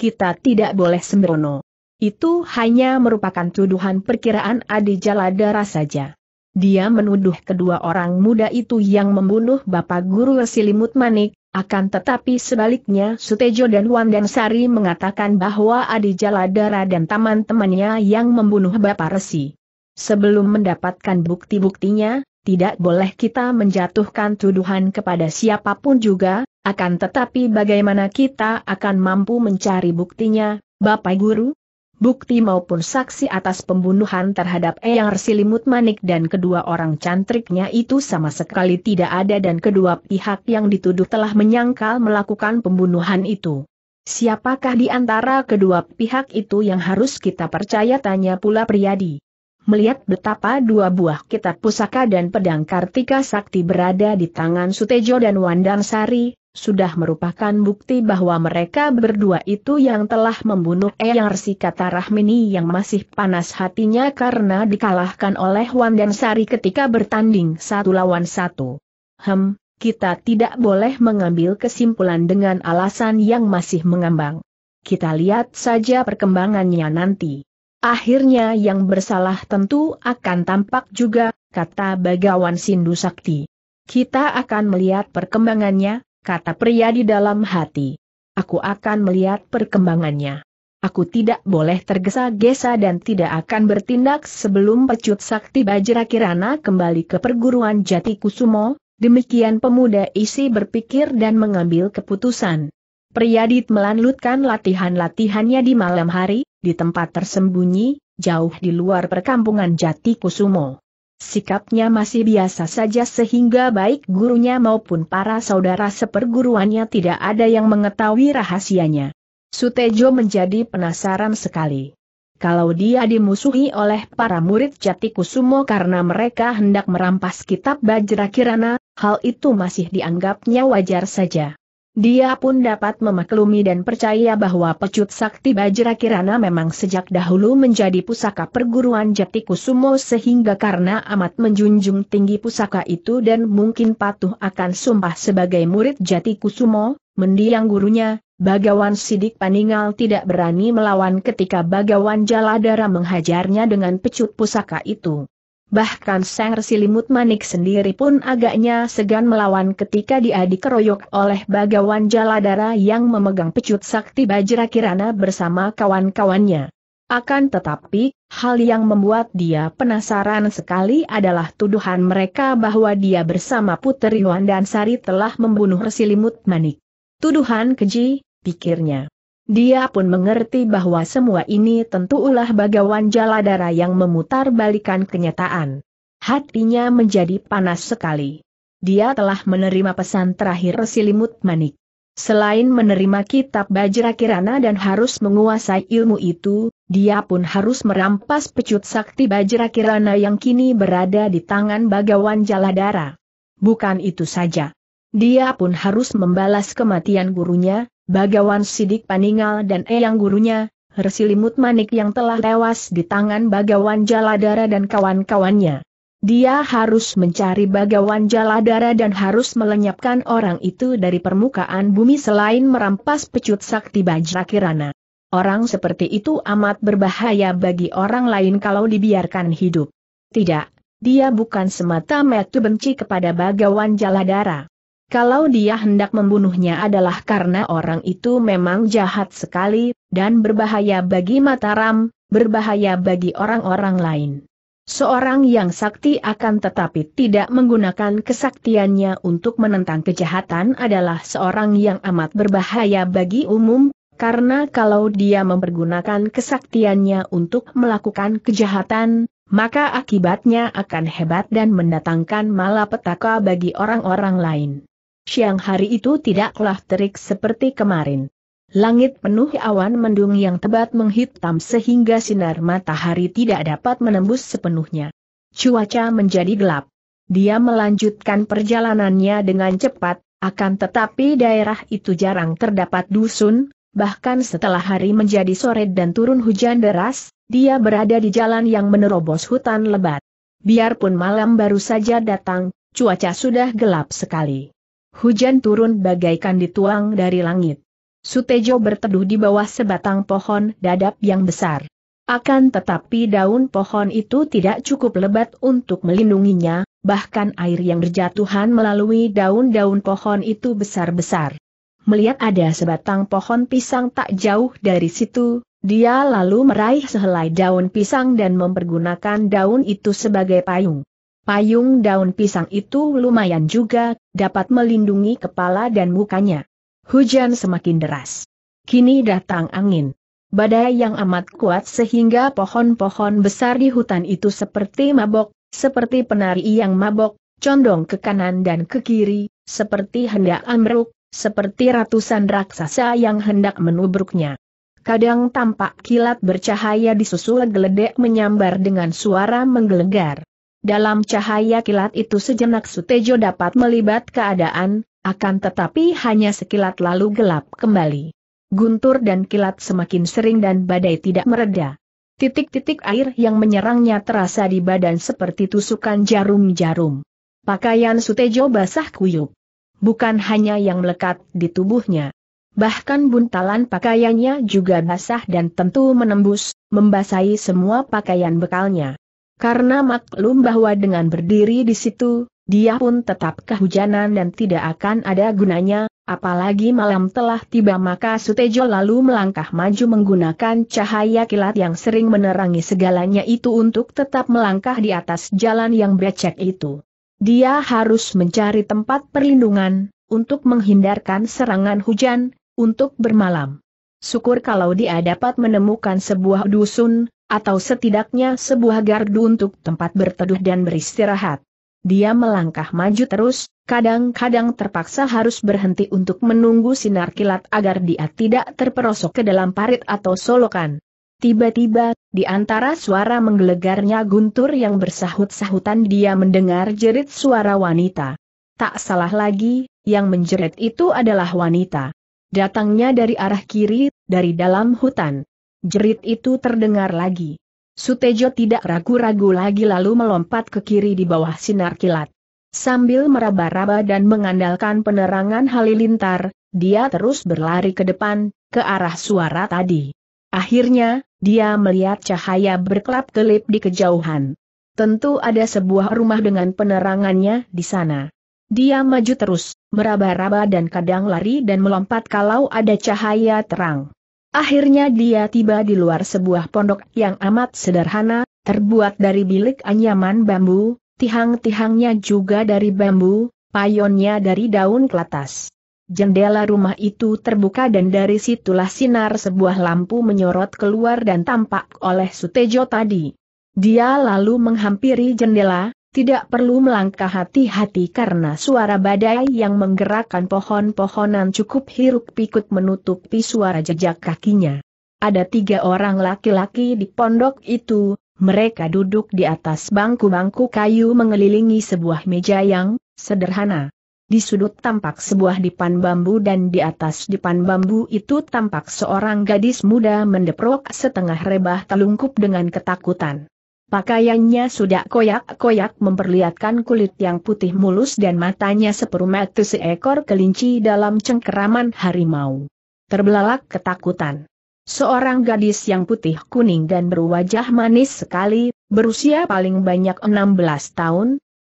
Kita tidak boleh sembrono. Itu hanya merupakan tuduhan perkiraan Aji Jaladara saja. Dia menuduh kedua orang muda itu yang membunuh Bapak Guru Resi Limut Manik, akan tetapi sebaliknya Sutejo dan Wandansari mengatakan bahwa Aji Jaladara dan teman-temannya yang membunuh Bapak Resi. Sebelum mendapatkan bukti-buktinya, tidak boleh kita menjatuhkan tuduhan kepada siapapun juga, akan tetapi bagaimana kita akan mampu mencari buktinya, Bapak Guru? Bukti maupun saksi atas pembunuhan terhadap Eyang Resi Limut Manik dan kedua orang cantriknya itu sama sekali tidak ada dan kedua pihak yang dituduh telah menyangkal melakukan pembunuhan itu. Siapakah di antara kedua pihak itu yang harus kita percaya, tanya pula Priyadi. Melihat betapa dua buah kitab pusaka dan pedang Kartika Sakti berada di tangan Sutejo dan Wandansari, sudah merupakan bukti bahwa mereka berdua itu yang telah membunuh Eyang Resi, kata Rahmini yang masih panas hatinya karena dikalahkan oleh Wandansari ketika bertanding satu lawan satu. Kita tidak boleh mengambil kesimpulan dengan alasan yang masih mengambang. Kita lihat saja perkembangannya nanti. Akhirnya yang bersalah tentu akan tampak juga, kata Bagawan Sindu Sakti. Kita akan melihat perkembangannya, kata Priyadi dalam hati. Aku akan melihat perkembangannya. Aku tidak boleh tergesa-gesa dan tidak akan bertindak sebelum Pecut Sakti Bajra Kirana kembali ke perguruan Jati Kusumo. Demikian pemuda isi berpikir dan mengambil keputusan. Priyadi melanjutkan latihan-latihannya di malam hari, di tempat tersembunyi, jauh di luar perkampungan Jati Kusumo. Sikapnya masih biasa saja sehingga baik gurunya maupun para saudara seperguruannya tidak ada yang mengetahui rahasianya. Sutejo menjadi penasaran sekali. Kalau dia dimusuhi oleh para murid Jati Kusumo karena mereka hendak merampas kitab Bajra Kirana, hal itu masih dianggapnya wajar saja. Dia pun dapat memaklumi dan percaya bahwa Pecut Sakti Bajra Kirana memang sejak dahulu menjadi pusaka perguruan Jati Kusumo sehingga karena amat menjunjung tinggi pusaka itu dan mungkin patuh akan sumpah sebagai murid Jati Kusumo, mendiang gurunya, Bagawan Sidik Paningal tidak berani melawan ketika Bagawan Jaladara menghajarnya dengan pecut pusaka itu. Bahkan Sang Resi Limut Manik sendiri pun agaknya segan melawan ketika dia dikeroyok oleh Bagawan Jaladara yang memegang pecut sakti Bajra Kirana bersama kawan-kawannya. Akan tetapi, hal yang membuat dia penasaran sekali adalah tuduhan mereka bahwa dia bersama Puteri Wandansari telah membunuh Resi Limut Manik. Tuduhan keji, pikirnya. Dia pun mengerti bahwa semua ini tentu ulah Bagawan Jaladara yang memutarbalikan kenyataan. Hatinya menjadi panas sekali. Dia telah menerima pesan terakhir Resi Limut Manik. Selain menerima kitab Bajra Kirana dan harus menguasai ilmu itu, dia pun harus merampas pecut sakti Bajra Kirana yang kini berada di tangan Bagawan Jaladara. Bukan itu saja. Dia pun harus membalas kematian gurunya, Bagawan Sidik Paningal dan eyang gurunya, Resi Limut Manik yang telah tewas di tangan Bagawan Jaladara dan kawan-kawannya. Dia harus mencari Bagawan Jaladara dan harus melenyapkan orang itu dari permukaan bumi selain merampas pecut sakti Bajra Kirana. Orang seperti itu amat berbahaya bagi orang lain kalau dibiarkan hidup. Tidak, dia bukan semata-mata benci kepada Bagawan Jaladara. Kalau dia hendak membunuhnya adalah karena orang itu memang jahat sekali, dan berbahaya bagi Mataram, berbahaya bagi orang-orang lain. Seorang yang sakti akan tetapi tidak menggunakan kesaktiannya untuk menentang kejahatan adalah seorang yang amat berbahaya bagi umum, karena kalau dia mempergunakan kesaktiannya untuk melakukan kejahatan, maka akibatnya akan hebat dan mendatangkan malapetaka bagi orang-orang lain. Siang hari itu tidaklah terik seperti kemarin. Langit penuh awan mendung yang tebal menghitam sehingga sinar matahari tidak dapat menembus sepenuhnya. Cuaca menjadi gelap. Dia melanjutkan perjalanannya dengan cepat, akan tetapi daerah itu jarang terdapat dusun, bahkan setelah hari menjadi sore dan turun hujan deras, dia berada di jalan yang menerobos hutan lebat. Biarpun malam baru saja datang, cuaca sudah gelap sekali. Hujan turun bagaikan dituang dari langit. Sutejo berteduh di bawah sebatang pohon dadap yang besar. Akan tetapi daun pohon itu tidak cukup lebat untuk melindunginya, bahkan air yang berjatuhan melalui daun-daun pohon itu besar-besar. Melihat ada sebatang pohon pisang tak jauh dari situ, dia lalu meraih sehelai daun pisang dan mempergunakan daun itu sebagai payung. Payung daun pisang itu lumayan juga, dapat melindungi kepala dan mukanya. Hujan semakin deras. Kini datang angin. Badai yang amat kuat sehingga pohon-pohon besar di hutan itu seperti mabok, seperti penari yang mabok, condong ke kanan dan ke kiri, seperti hendak ambruk, seperti ratusan raksasa yang hendak menubruknya. Kadang tampak kilat bercahaya disusul geledek menyambar dengan suara menggelegar. Dalam cahaya kilat itu sejenak Sutejo dapat melihat keadaan, akan tetapi hanya sekilat lalu gelap kembali. Guntur dan kilat semakin sering dan badai tidak mereda. Titik-titik air yang menyerangnya terasa di badan seperti tusukan jarum-jarum. Pakaian Sutejo basah kuyup. Bukan hanya yang melekat di tubuhnya. Bahkan buntalan pakaiannya juga basah dan tentu menembus, membasahi semua pakaian bekalnya. Karena maklum bahwa dengan berdiri di situ, dia pun tetap kehujanan dan tidak akan ada gunanya, apalagi malam telah tiba, maka Sutejo lalu melangkah maju menggunakan cahaya kilat yang sering menerangi segalanya itu untuk tetap melangkah di atas jalan yang becek itu. Dia harus mencari tempat perlindungan, untuk menghindarkan serangan hujan, untuk bermalam. Syukur kalau dia dapat menemukan sebuah dusun, atau setidaknya sebuah gardu untuk tempat berteduh dan beristirahat. Dia melangkah maju terus, kadang-kadang terpaksa harus berhenti untuk menunggu sinar kilat agar dia tidak terperosok ke dalam parit atau solokan. Tiba-tiba, di antara suara menggelegarnya guntur yang bersahut-sahutan, dia mendengar jerit suara wanita. Tak salah lagi, yang menjerit itu adalah wanita. Datangnya dari arah kiri, dari dalam hutan. Jerit itu terdengar lagi. Sutejo tidak ragu-ragu lagi lalu melompat ke kiri di bawah sinar kilat. Sambil meraba-raba dan mengandalkan penerangan halilintar, dia terus berlari ke depan, ke arah suara tadi. Akhirnya, dia melihat cahaya berkelap-kelip di kejauhan. Tentu ada sebuah rumah dengan penerangannya di sana. Dia maju terus, meraba-raba dan kadang lari dan melompat kalau ada cahaya terang. Akhirnya dia tiba di luar sebuah pondok yang amat sederhana, terbuat dari bilik anyaman bambu, tihang-tihangnya juga dari bambu, payonnya dari daun kelatas. Jendela rumah itu terbuka dan dari situlah sinar sebuah lampu menyorot keluar dan tampak oleh Sutejo tadi. Dia lalu menghampiri jendela, tidak perlu melangkah hati-hati karena suara badai yang menggerakkan pohon-pohonan cukup hiruk-pikuk menutupi suara jejak kakinya. Ada tiga orang laki-laki di pondok itu, mereka duduk di atas bangku-bangku kayu mengelilingi sebuah meja yang sederhana. Di sudut tampak sebuah dipan bambu dan di atas dipan bambu itu tampak seorang gadis muda mendeprok setengah rebah telungkup dengan ketakutan. Pakaiannya sudah koyak-koyak memperlihatkan kulit yang putih mulus dan matanya seperematu seekor kelinci dalam cengkeraman harimau. Terbelalak ketakutan. Seorang gadis yang putih kuning dan berwajah manis sekali, berusia paling banyak 16 tahun,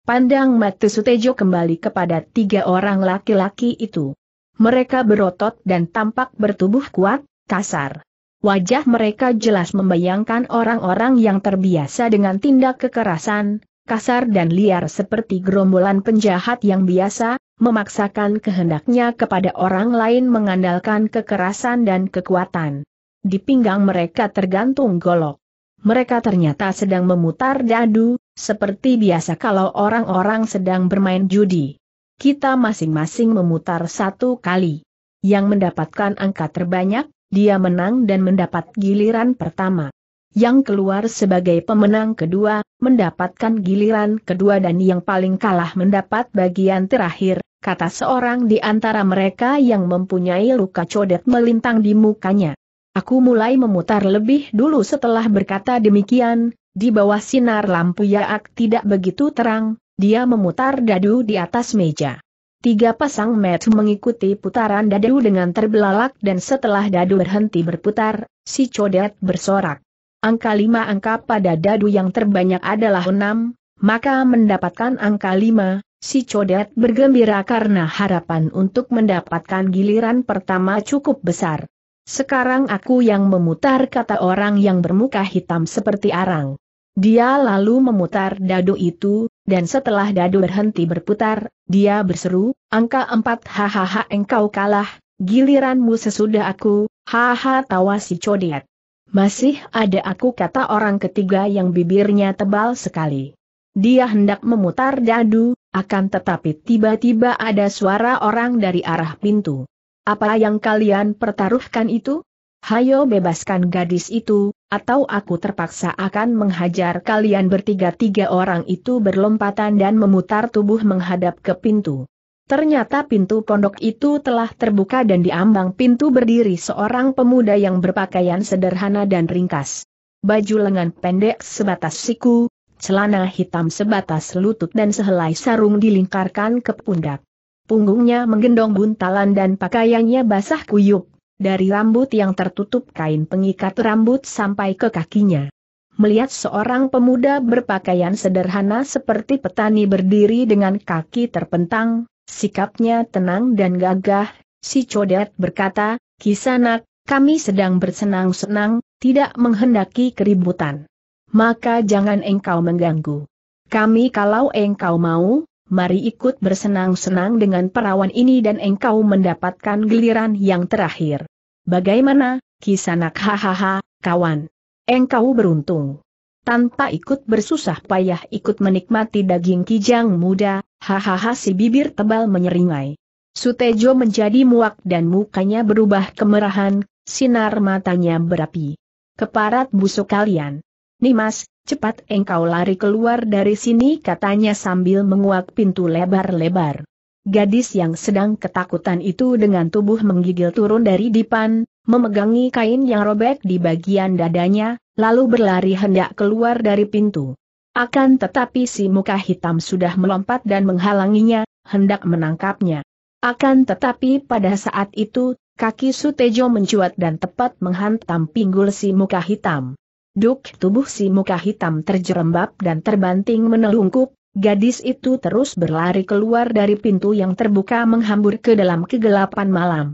pandang mata Sutejo kembali kepada tiga orang laki-laki itu. Mereka berotot dan tampak bertubuh kuat, kasar. Wajah mereka jelas membayangkan orang-orang yang terbiasa dengan tindak kekerasan, kasar dan liar seperti gerombolan penjahat yang biasa, memaksakan kehendaknya kepada orang lain mengandalkan kekerasan dan kekuatan. Di pinggang mereka tergantung golok. Mereka ternyata sedang memutar dadu, seperti biasa kalau orang-orang sedang bermain judi. Kita masing-masing memutar satu kali. yang mendapatkan angka terbanyak, dia menang dan mendapat giliran pertama. Yang keluar sebagai pemenang kedua, mendapatkan giliran kedua, dan yang paling kalah mendapat bagian terakhir, kata seorang di antara mereka yang mempunyai luka codet melintang di mukanya. Aku mulai memutar lebih dulu. Setelah berkata demikian, di bawah sinar lampu Yaak tidak begitu terang, dia memutar dadu di atas meja. Tiga pasang mata mengikuti putaran dadu dengan terbelalak, dan setelah dadu berhenti berputar, si codet bersorak. Angka 5. Angka pada dadu yang terbanyak adalah 6, maka mendapatkan angka 5, si codet bergembira karena harapan untuk mendapatkan giliran pertama cukup besar. Sekarang aku yang memutar, kata orang yang bermuka hitam seperti arang. Dia lalu memutar dadu itu, dan setelah dadu berhenti berputar, dia berseru, angka 4, hahaha engkau kalah, giliranmu sesudah aku, haha tawa si codet. Masih ada aku, kata orang ketiga yang bibirnya tebal sekali. Dia hendak memutar dadu, akan tetapi tiba-tiba ada suara orang dari arah pintu. Apa yang kalian pertaruhkan itu? Hayo bebaskan gadis itu, atau aku terpaksa akan menghajar kalian bertiga. Tiga orang itu berlompatan dan memutar tubuh menghadap ke pintu. Ternyata pintu pondok itu telah terbuka, dan di ambang pintu berdiri seorang pemuda yang berpakaian sederhana dan ringkas. Baju lengan pendek sebatas siku, celana hitam sebatas lutut, dan sehelai sarung dilingkarkan ke pundak. Punggungnya menggendong buntalan dan pakaiannya basah kuyup. Dari rambut yang tertutup kain pengikat rambut sampai ke kakinya. Melihat seorang pemuda berpakaian sederhana seperti petani berdiri dengan kaki terpentang, sikapnya tenang dan gagah, si codet berkata, Kisanak, kami sedang bersenang-senang, tidak menghendaki keributan. Maka jangan engkau mengganggu kami. Kalau engkau mau, mari ikut bersenang-senang dengan perawan ini dan engkau mendapatkan giliran yang terakhir. Bagaimana, Kisanak? Hahaha, kawan. Engkau beruntung. Tanpa ikut bersusah payah ikut menikmati daging kijang muda, hahaha si bibir tebal menyeringai. Sutejo menjadi muak dan mukanya berubah kemerahan, sinar matanya berapi. Keparat busuk kalian. Nimas, cepat engkau lari keluar dari sini, katanya sambil menguak pintu lebar-lebar. Gadis yang sedang ketakutan itu dengan tubuh menggigil turun dari dipan, memegangi kain yang robek di bagian dadanya, lalu berlari hendak keluar dari pintu. Akan tetapi si muka hitam sudah melompat dan menghalanginya, hendak menangkapnya. Akan tetapi pada saat itu, kaki Sutejo mencuat dan tepat menghantam pinggul si muka hitam. Duk, tubuh si muka hitam terjerembab dan terbanting menelungkup, gadis itu terus berlari keluar dari pintu yang terbuka menghambur ke dalam kegelapan malam.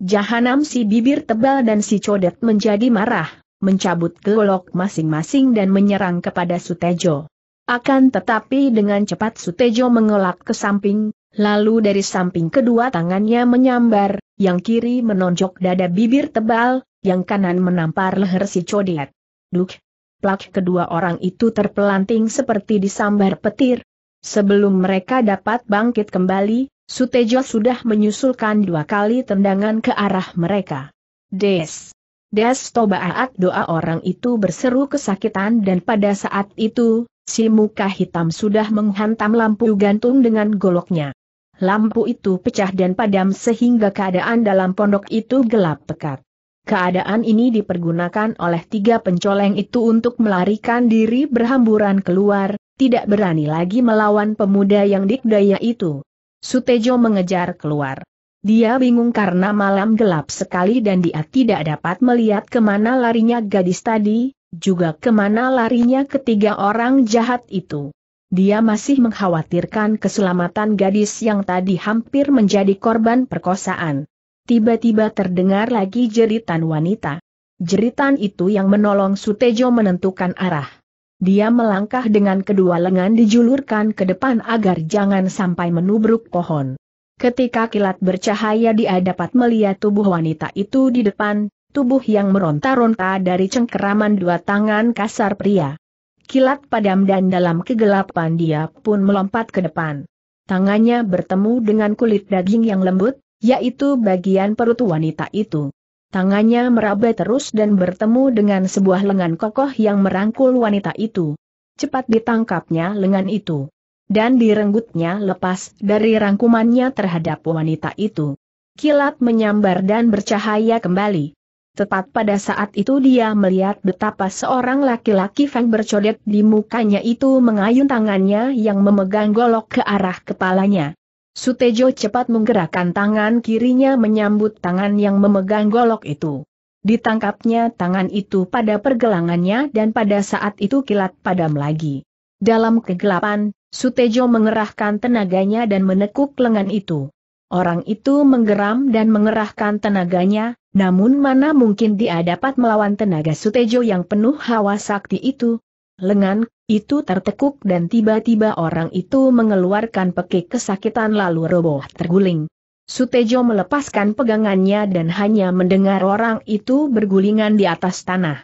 Jahanam si bibir tebal dan si codet menjadi marah, mencabut golok masing-masing dan menyerang kepada Sutejo. Akan tetapi dengan cepat Sutejo mengelak ke samping, lalu dari samping kedua tangannya menyambar, yang kiri menonjok dada bibir tebal, yang kanan menampar leher si codet. Duk, plak, kedua orang itu terpelanting seperti disambar petir. Sebelum mereka dapat bangkit kembali, Sutejo sudah menyusulkan dua kali tendangan ke arah mereka. Des! Des! Tobaat! Doa orang itu berseru kesakitan, dan pada saat itu, si muka hitam sudah menghantam lampu gantung dengan goloknya. Lampu itu pecah dan padam sehingga keadaan dalam pondok itu gelap pekat. Keadaan ini dipergunakan oleh tiga pencoleng itu untuk melarikan diri berhamburan keluar, tidak berani lagi melawan pemuda yang dikdaya itu. Sutejo mengejar keluar. Dia bingung karena malam gelap sekali dan dia tidak dapat melihat kemana larinya gadis tadi, juga kemana larinya ketiga orang jahat itu. Dia masih mengkhawatirkan keselamatan gadis yang tadi hampir menjadi korban perkosaan. Tiba-tiba terdengar lagi jeritan wanita. Jeritan itu yang menolong Sutejo menentukan arah. Dia melangkah dengan kedua lengan dijulurkan ke depan agar jangan sampai menubruk pohon. Ketika kilat bercahaya dia dapat melihat tubuh wanita itu di depan, tubuh yang meronta-ronta dari cengkeraman dua tangan kasar pria. Kilat padam dan dalam kegelapan dia pun melompat ke depan. Tangannya bertemu dengan kulit daging yang lembut, yaitu bagian perut wanita itu. Tangannya meraba terus dan bertemu dengan sebuah lengan kokoh yang merangkul wanita itu. Cepat ditangkapnya lengan itu. Dan direnggutnya lepas dari rangkumannya terhadap wanita itu. Kilat menyambar dan bercahaya kembali. Tepat pada saat itu dia melihat betapa seorang laki-laki yang bercodet di mukanya itu mengayun tangannya yang memegang golok ke arah kepalanya. Sutejo cepat menggerakkan tangan kirinya menyambut tangan yang memegang golok itu. Ditangkapnya tangan itu pada pergelangannya dan pada saat itu kilat padam lagi. Dalam kegelapan, Sutejo mengerahkan tenaganya dan menekuk lengan itu. Orang itu menggeram dan mengerahkan tenaganya, namun mana mungkin dia dapat melawan tenaga Sutejo yang penuh hawa sakti itu. Lengan itu tertekuk dan tiba-tiba orang itu mengeluarkan pekik kesakitan lalu roboh terguling. Sutejo melepaskan pegangannya dan hanya mendengar orang itu bergulingan di atas tanah.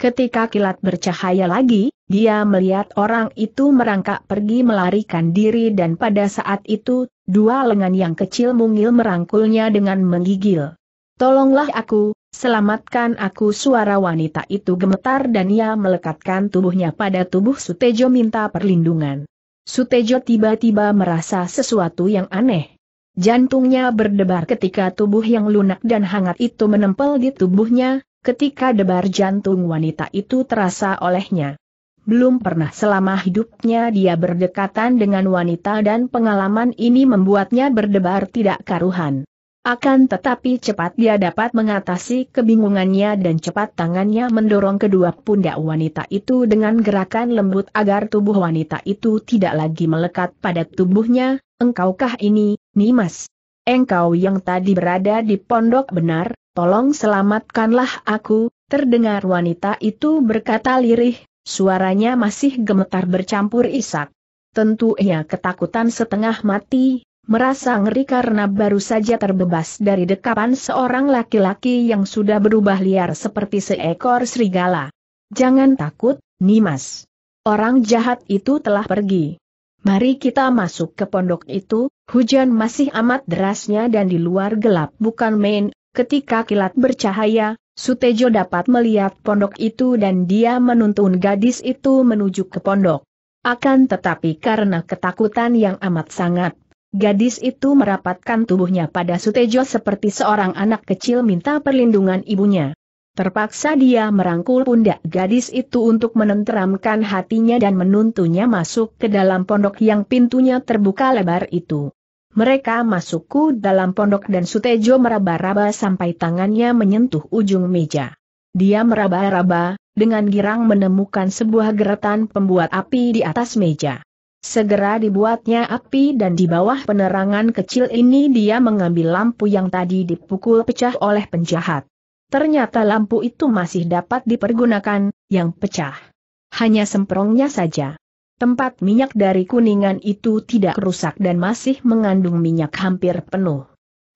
Ketika kilat bercahaya lagi, dia melihat orang itu merangkak pergi melarikan diri dan pada saat itu, dua lengan yang kecil mungil merangkulnya dengan menggigil. "Tolonglah aku, selamatkan aku!" Suara wanita itu gemetar dan ia melekatkan tubuhnya pada tubuh Sutejo minta perlindungan. Sutejo tiba-tiba merasa sesuatu yang aneh. Jantungnya berdebar ketika tubuh yang lunak dan hangat itu menempel di tubuhnya. Ketika debar jantung wanita itu terasa olehnya. Belum pernah selama hidupnya dia berdekatan dengan wanita dan pengalaman ini membuatnya berdebar tidak karuhan. Akan tetapi cepat dia dapat mengatasi kebingungannya dan cepat tangannya mendorong kedua pundak wanita itu dengan gerakan lembut agar tubuh wanita itu tidak lagi melekat pada tubuhnya. "Engkaukah ini, Nimas? Engkau yang tadi berada di pondok benar? Tolong selamatkanlah aku!" terdengar wanita itu berkata lirih, suaranya masih gemetar bercampur isak. Tentu ia ketakutan setengah mati, merasa ngeri karena baru saja terbebas dari dekapan seorang laki-laki yang sudah berubah liar seperti seekor serigala. "Jangan takut, Nimas. Orang jahat itu telah pergi. Mari kita masuk ke pondok itu." Hujan masih amat derasnya dan di luar gelap bukan main. Ketika kilat bercahaya, Sutejo dapat melihat pondok itu dan dia menuntun gadis itu menuju ke pondok. Akan tetapi karena ketakutan yang amat sangat, gadis itu merapatkan tubuhnya pada Sutejo seperti seorang anak kecil minta perlindungan ibunya. Terpaksa dia merangkul pundak gadis itu untuk menenteramkan hatinya dan menuntunnya masuk ke dalam pondok yang pintunya terbuka lebar itu. Mereka masuk ke dalam pondok dan Sutejo meraba-raba sampai tangannya menyentuh ujung meja. Dia meraba-raba, dengan girang menemukan sebuah geretan pembuat api di atas meja. Segera dibuatnya api dan di bawah penerangan kecil ini dia mengambil lampu yang tadi dipukul pecah oleh penjahat. Ternyata lampu itu masih dapat dipergunakan, yang pecah hanya semprongnya saja. Tempat minyak dari kuningan itu tidak rusak dan masih mengandung minyak hampir penuh.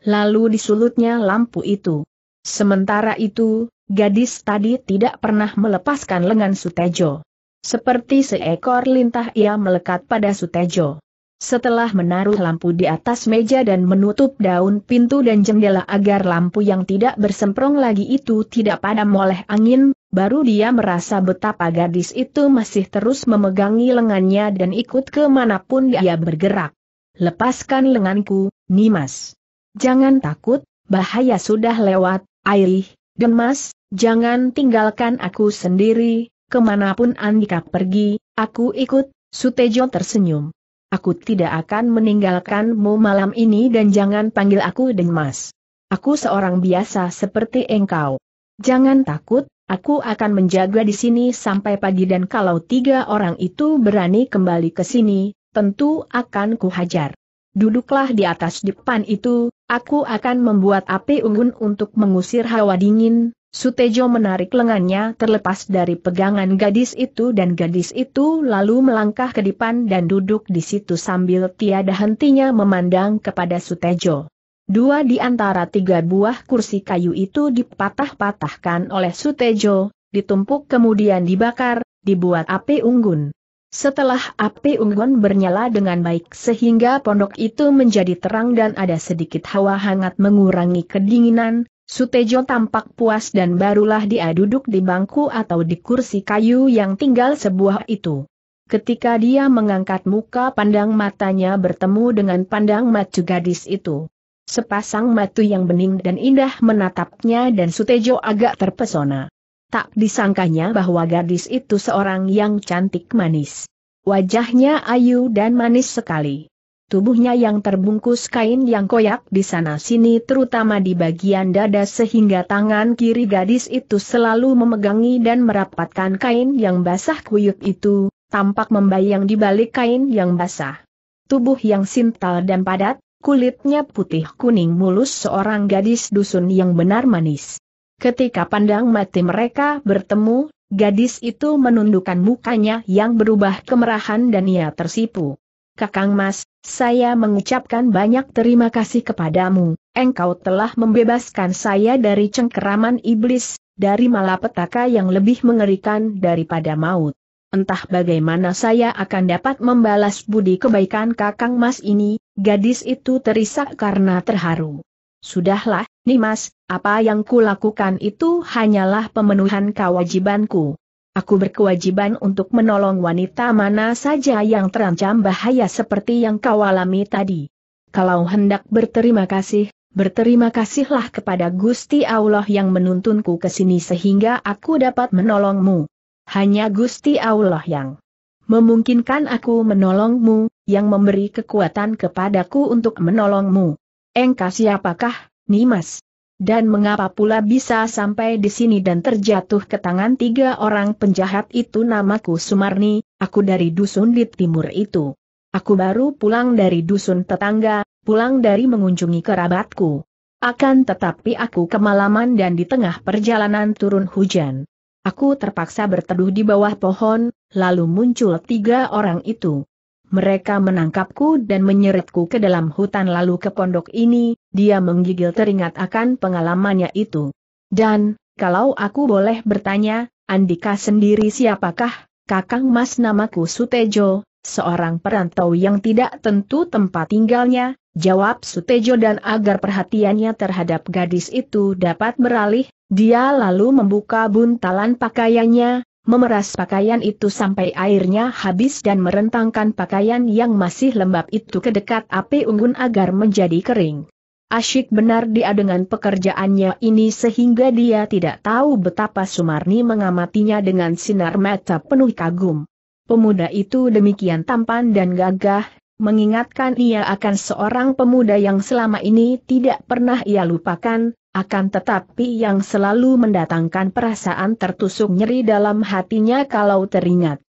Lalu disulutnya lampu itu. Sementara itu, gadis tadi tidak pernah melepaskan lengan Sutejo. Seperti seekor lintah ia melekat pada Sutejo. Setelah menaruh lampu di atas meja dan menutup daun pintu dan jendela agar lampu yang tidak bersemprong lagi itu tidak padam oleh angin, baru dia merasa betapa gadis itu masih terus memegangi lengannya dan ikut kemanapun dia bergerak. "Lepaskan lenganku, Nimas. Jangan takut, bahaya sudah lewat. Aih, Demas, jangan tinggalkan aku sendiri, kemanapun Andika pergi, aku ikut." Sutejo tersenyum. "Aku tidak akan meninggalkanmu malam ini dan jangan panggil aku Demas. Aku seorang biasa seperti engkau. Jangan takut. Aku akan menjaga di sini sampai pagi dan kalau tiga orang itu berani kembali ke sini, tentu akan kuhajar. Duduklah di atas dipan itu, aku akan membuat api unggun untuk mengusir hawa dingin." Sutejo menarik lengannya terlepas dari pegangan gadis itu dan gadis itu lalu melangkah ke dipan dan duduk di situ sambil tiada hentinya memandang kepada Sutejo. Dua di antara tiga buah kursi kayu itu dipatah-patahkan oleh Sutejo, ditumpuk kemudian dibakar, dibuat api unggun. Setelah api unggun bernyala dengan baik sehingga pondok itu menjadi terang dan ada sedikit hawa hangat mengurangi kedinginan, Sutejo tampak puas dan barulah dia duduk di bangku atau di kursi kayu yang tinggal sebuah itu. Ketika dia mengangkat muka, pandang matanya bertemu dengan pandang mata gadis itu. Sepasang mata yang bening dan indah menatapnya dan Sutejo agak terpesona. Tak disangkanya bahwa gadis itu seorang yang cantik manis. Wajahnya ayu dan manis sekali. Tubuhnya yang terbungkus kain yang koyak di sana-sini terutama di bagian dada sehingga tangan kiri gadis itu selalu memegangi dan merapatkan kain yang basah kuyuk itu, tampak membayang di balik kain yang basah. Tubuh yang sintal dan padat, kulitnya putih kuning mulus seorang gadis dusun yang benar manis. Ketika pandang mata mereka bertemu, gadis itu menundukkan mukanya yang berubah kemerahan dan ia tersipu. "Kakang Mas, saya mengucapkan banyak terima kasih kepadamu, engkau telah membebaskan saya dari cengkeraman iblis, dari malapetaka yang lebih mengerikan daripada maut. Entah bagaimana saya akan dapat membalas budi kebaikan Kakang Mas ini." Gadis itu terisak karena terharu. "Sudahlah, Nimas, apa yang kulakukan itu hanyalah pemenuhan kewajibanku. Aku berkewajiban untuk menolong wanita mana saja yang terancam bahaya seperti yang kau alami tadi. Kalau hendak berterima kasih, berterima kasihlah kepada Gusti Allah yang menuntunku ke sini sehingga aku dapat menolongmu. Hanya Gusti Allah yang memungkinkan aku menolongmu, yang memberi kekuatan kepadaku untuk menolongmu. Engkau siapakah, Nimas? Dan mengapa pula bisa sampai di sini dan terjatuh ke tangan tiga orang penjahat itu?" "Namaku Sumarni, aku dari dusun di timur itu. Aku baru pulang dari dusun tetangga, pulang dari mengunjungi kerabatku. Akan tetapi aku kemalaman dan di tengah perjalanan turun hujan. Aku terpaksa berteduh di bawah pohon, lalu muncul tiga orang itu. Mereka menangkapku dan menyeretku ke dalam hutan lalu ke pondok ini." Dia menggigil teringat akan pengalamannya itu. "Dan, kalau aku boleh bertanya, Andika sendiri siapakah, Kakang Mas?" "Namaku Sutejo, seorang perantau yang tidak tentu tempat tinggalnya," jawab Sutejo, dan agar perhatiannya terhadap gadis itu dapat beralih, dia lalu membuka buntalan pakaiannya, memeras pakaian itu sampai airnya habis dan merentangkan pakaian yang masih lembab itu ke dekat api unggun agar menjadi kering. Asyik benar dia dengan pekerjaannya ini sehingga dia tidak tahu betapa Sumarni mengamatinya dengan sinar mata penuh kagum. Pemuda itu demikian tampan dan gagah, mengingatkan ia akan seorang pemuda yang selama ini tidak pernah ia lupakan, akan tetapi yang selalu mendatangkan perasaan tertusuk nyeri dalam hatinya kalau teringat.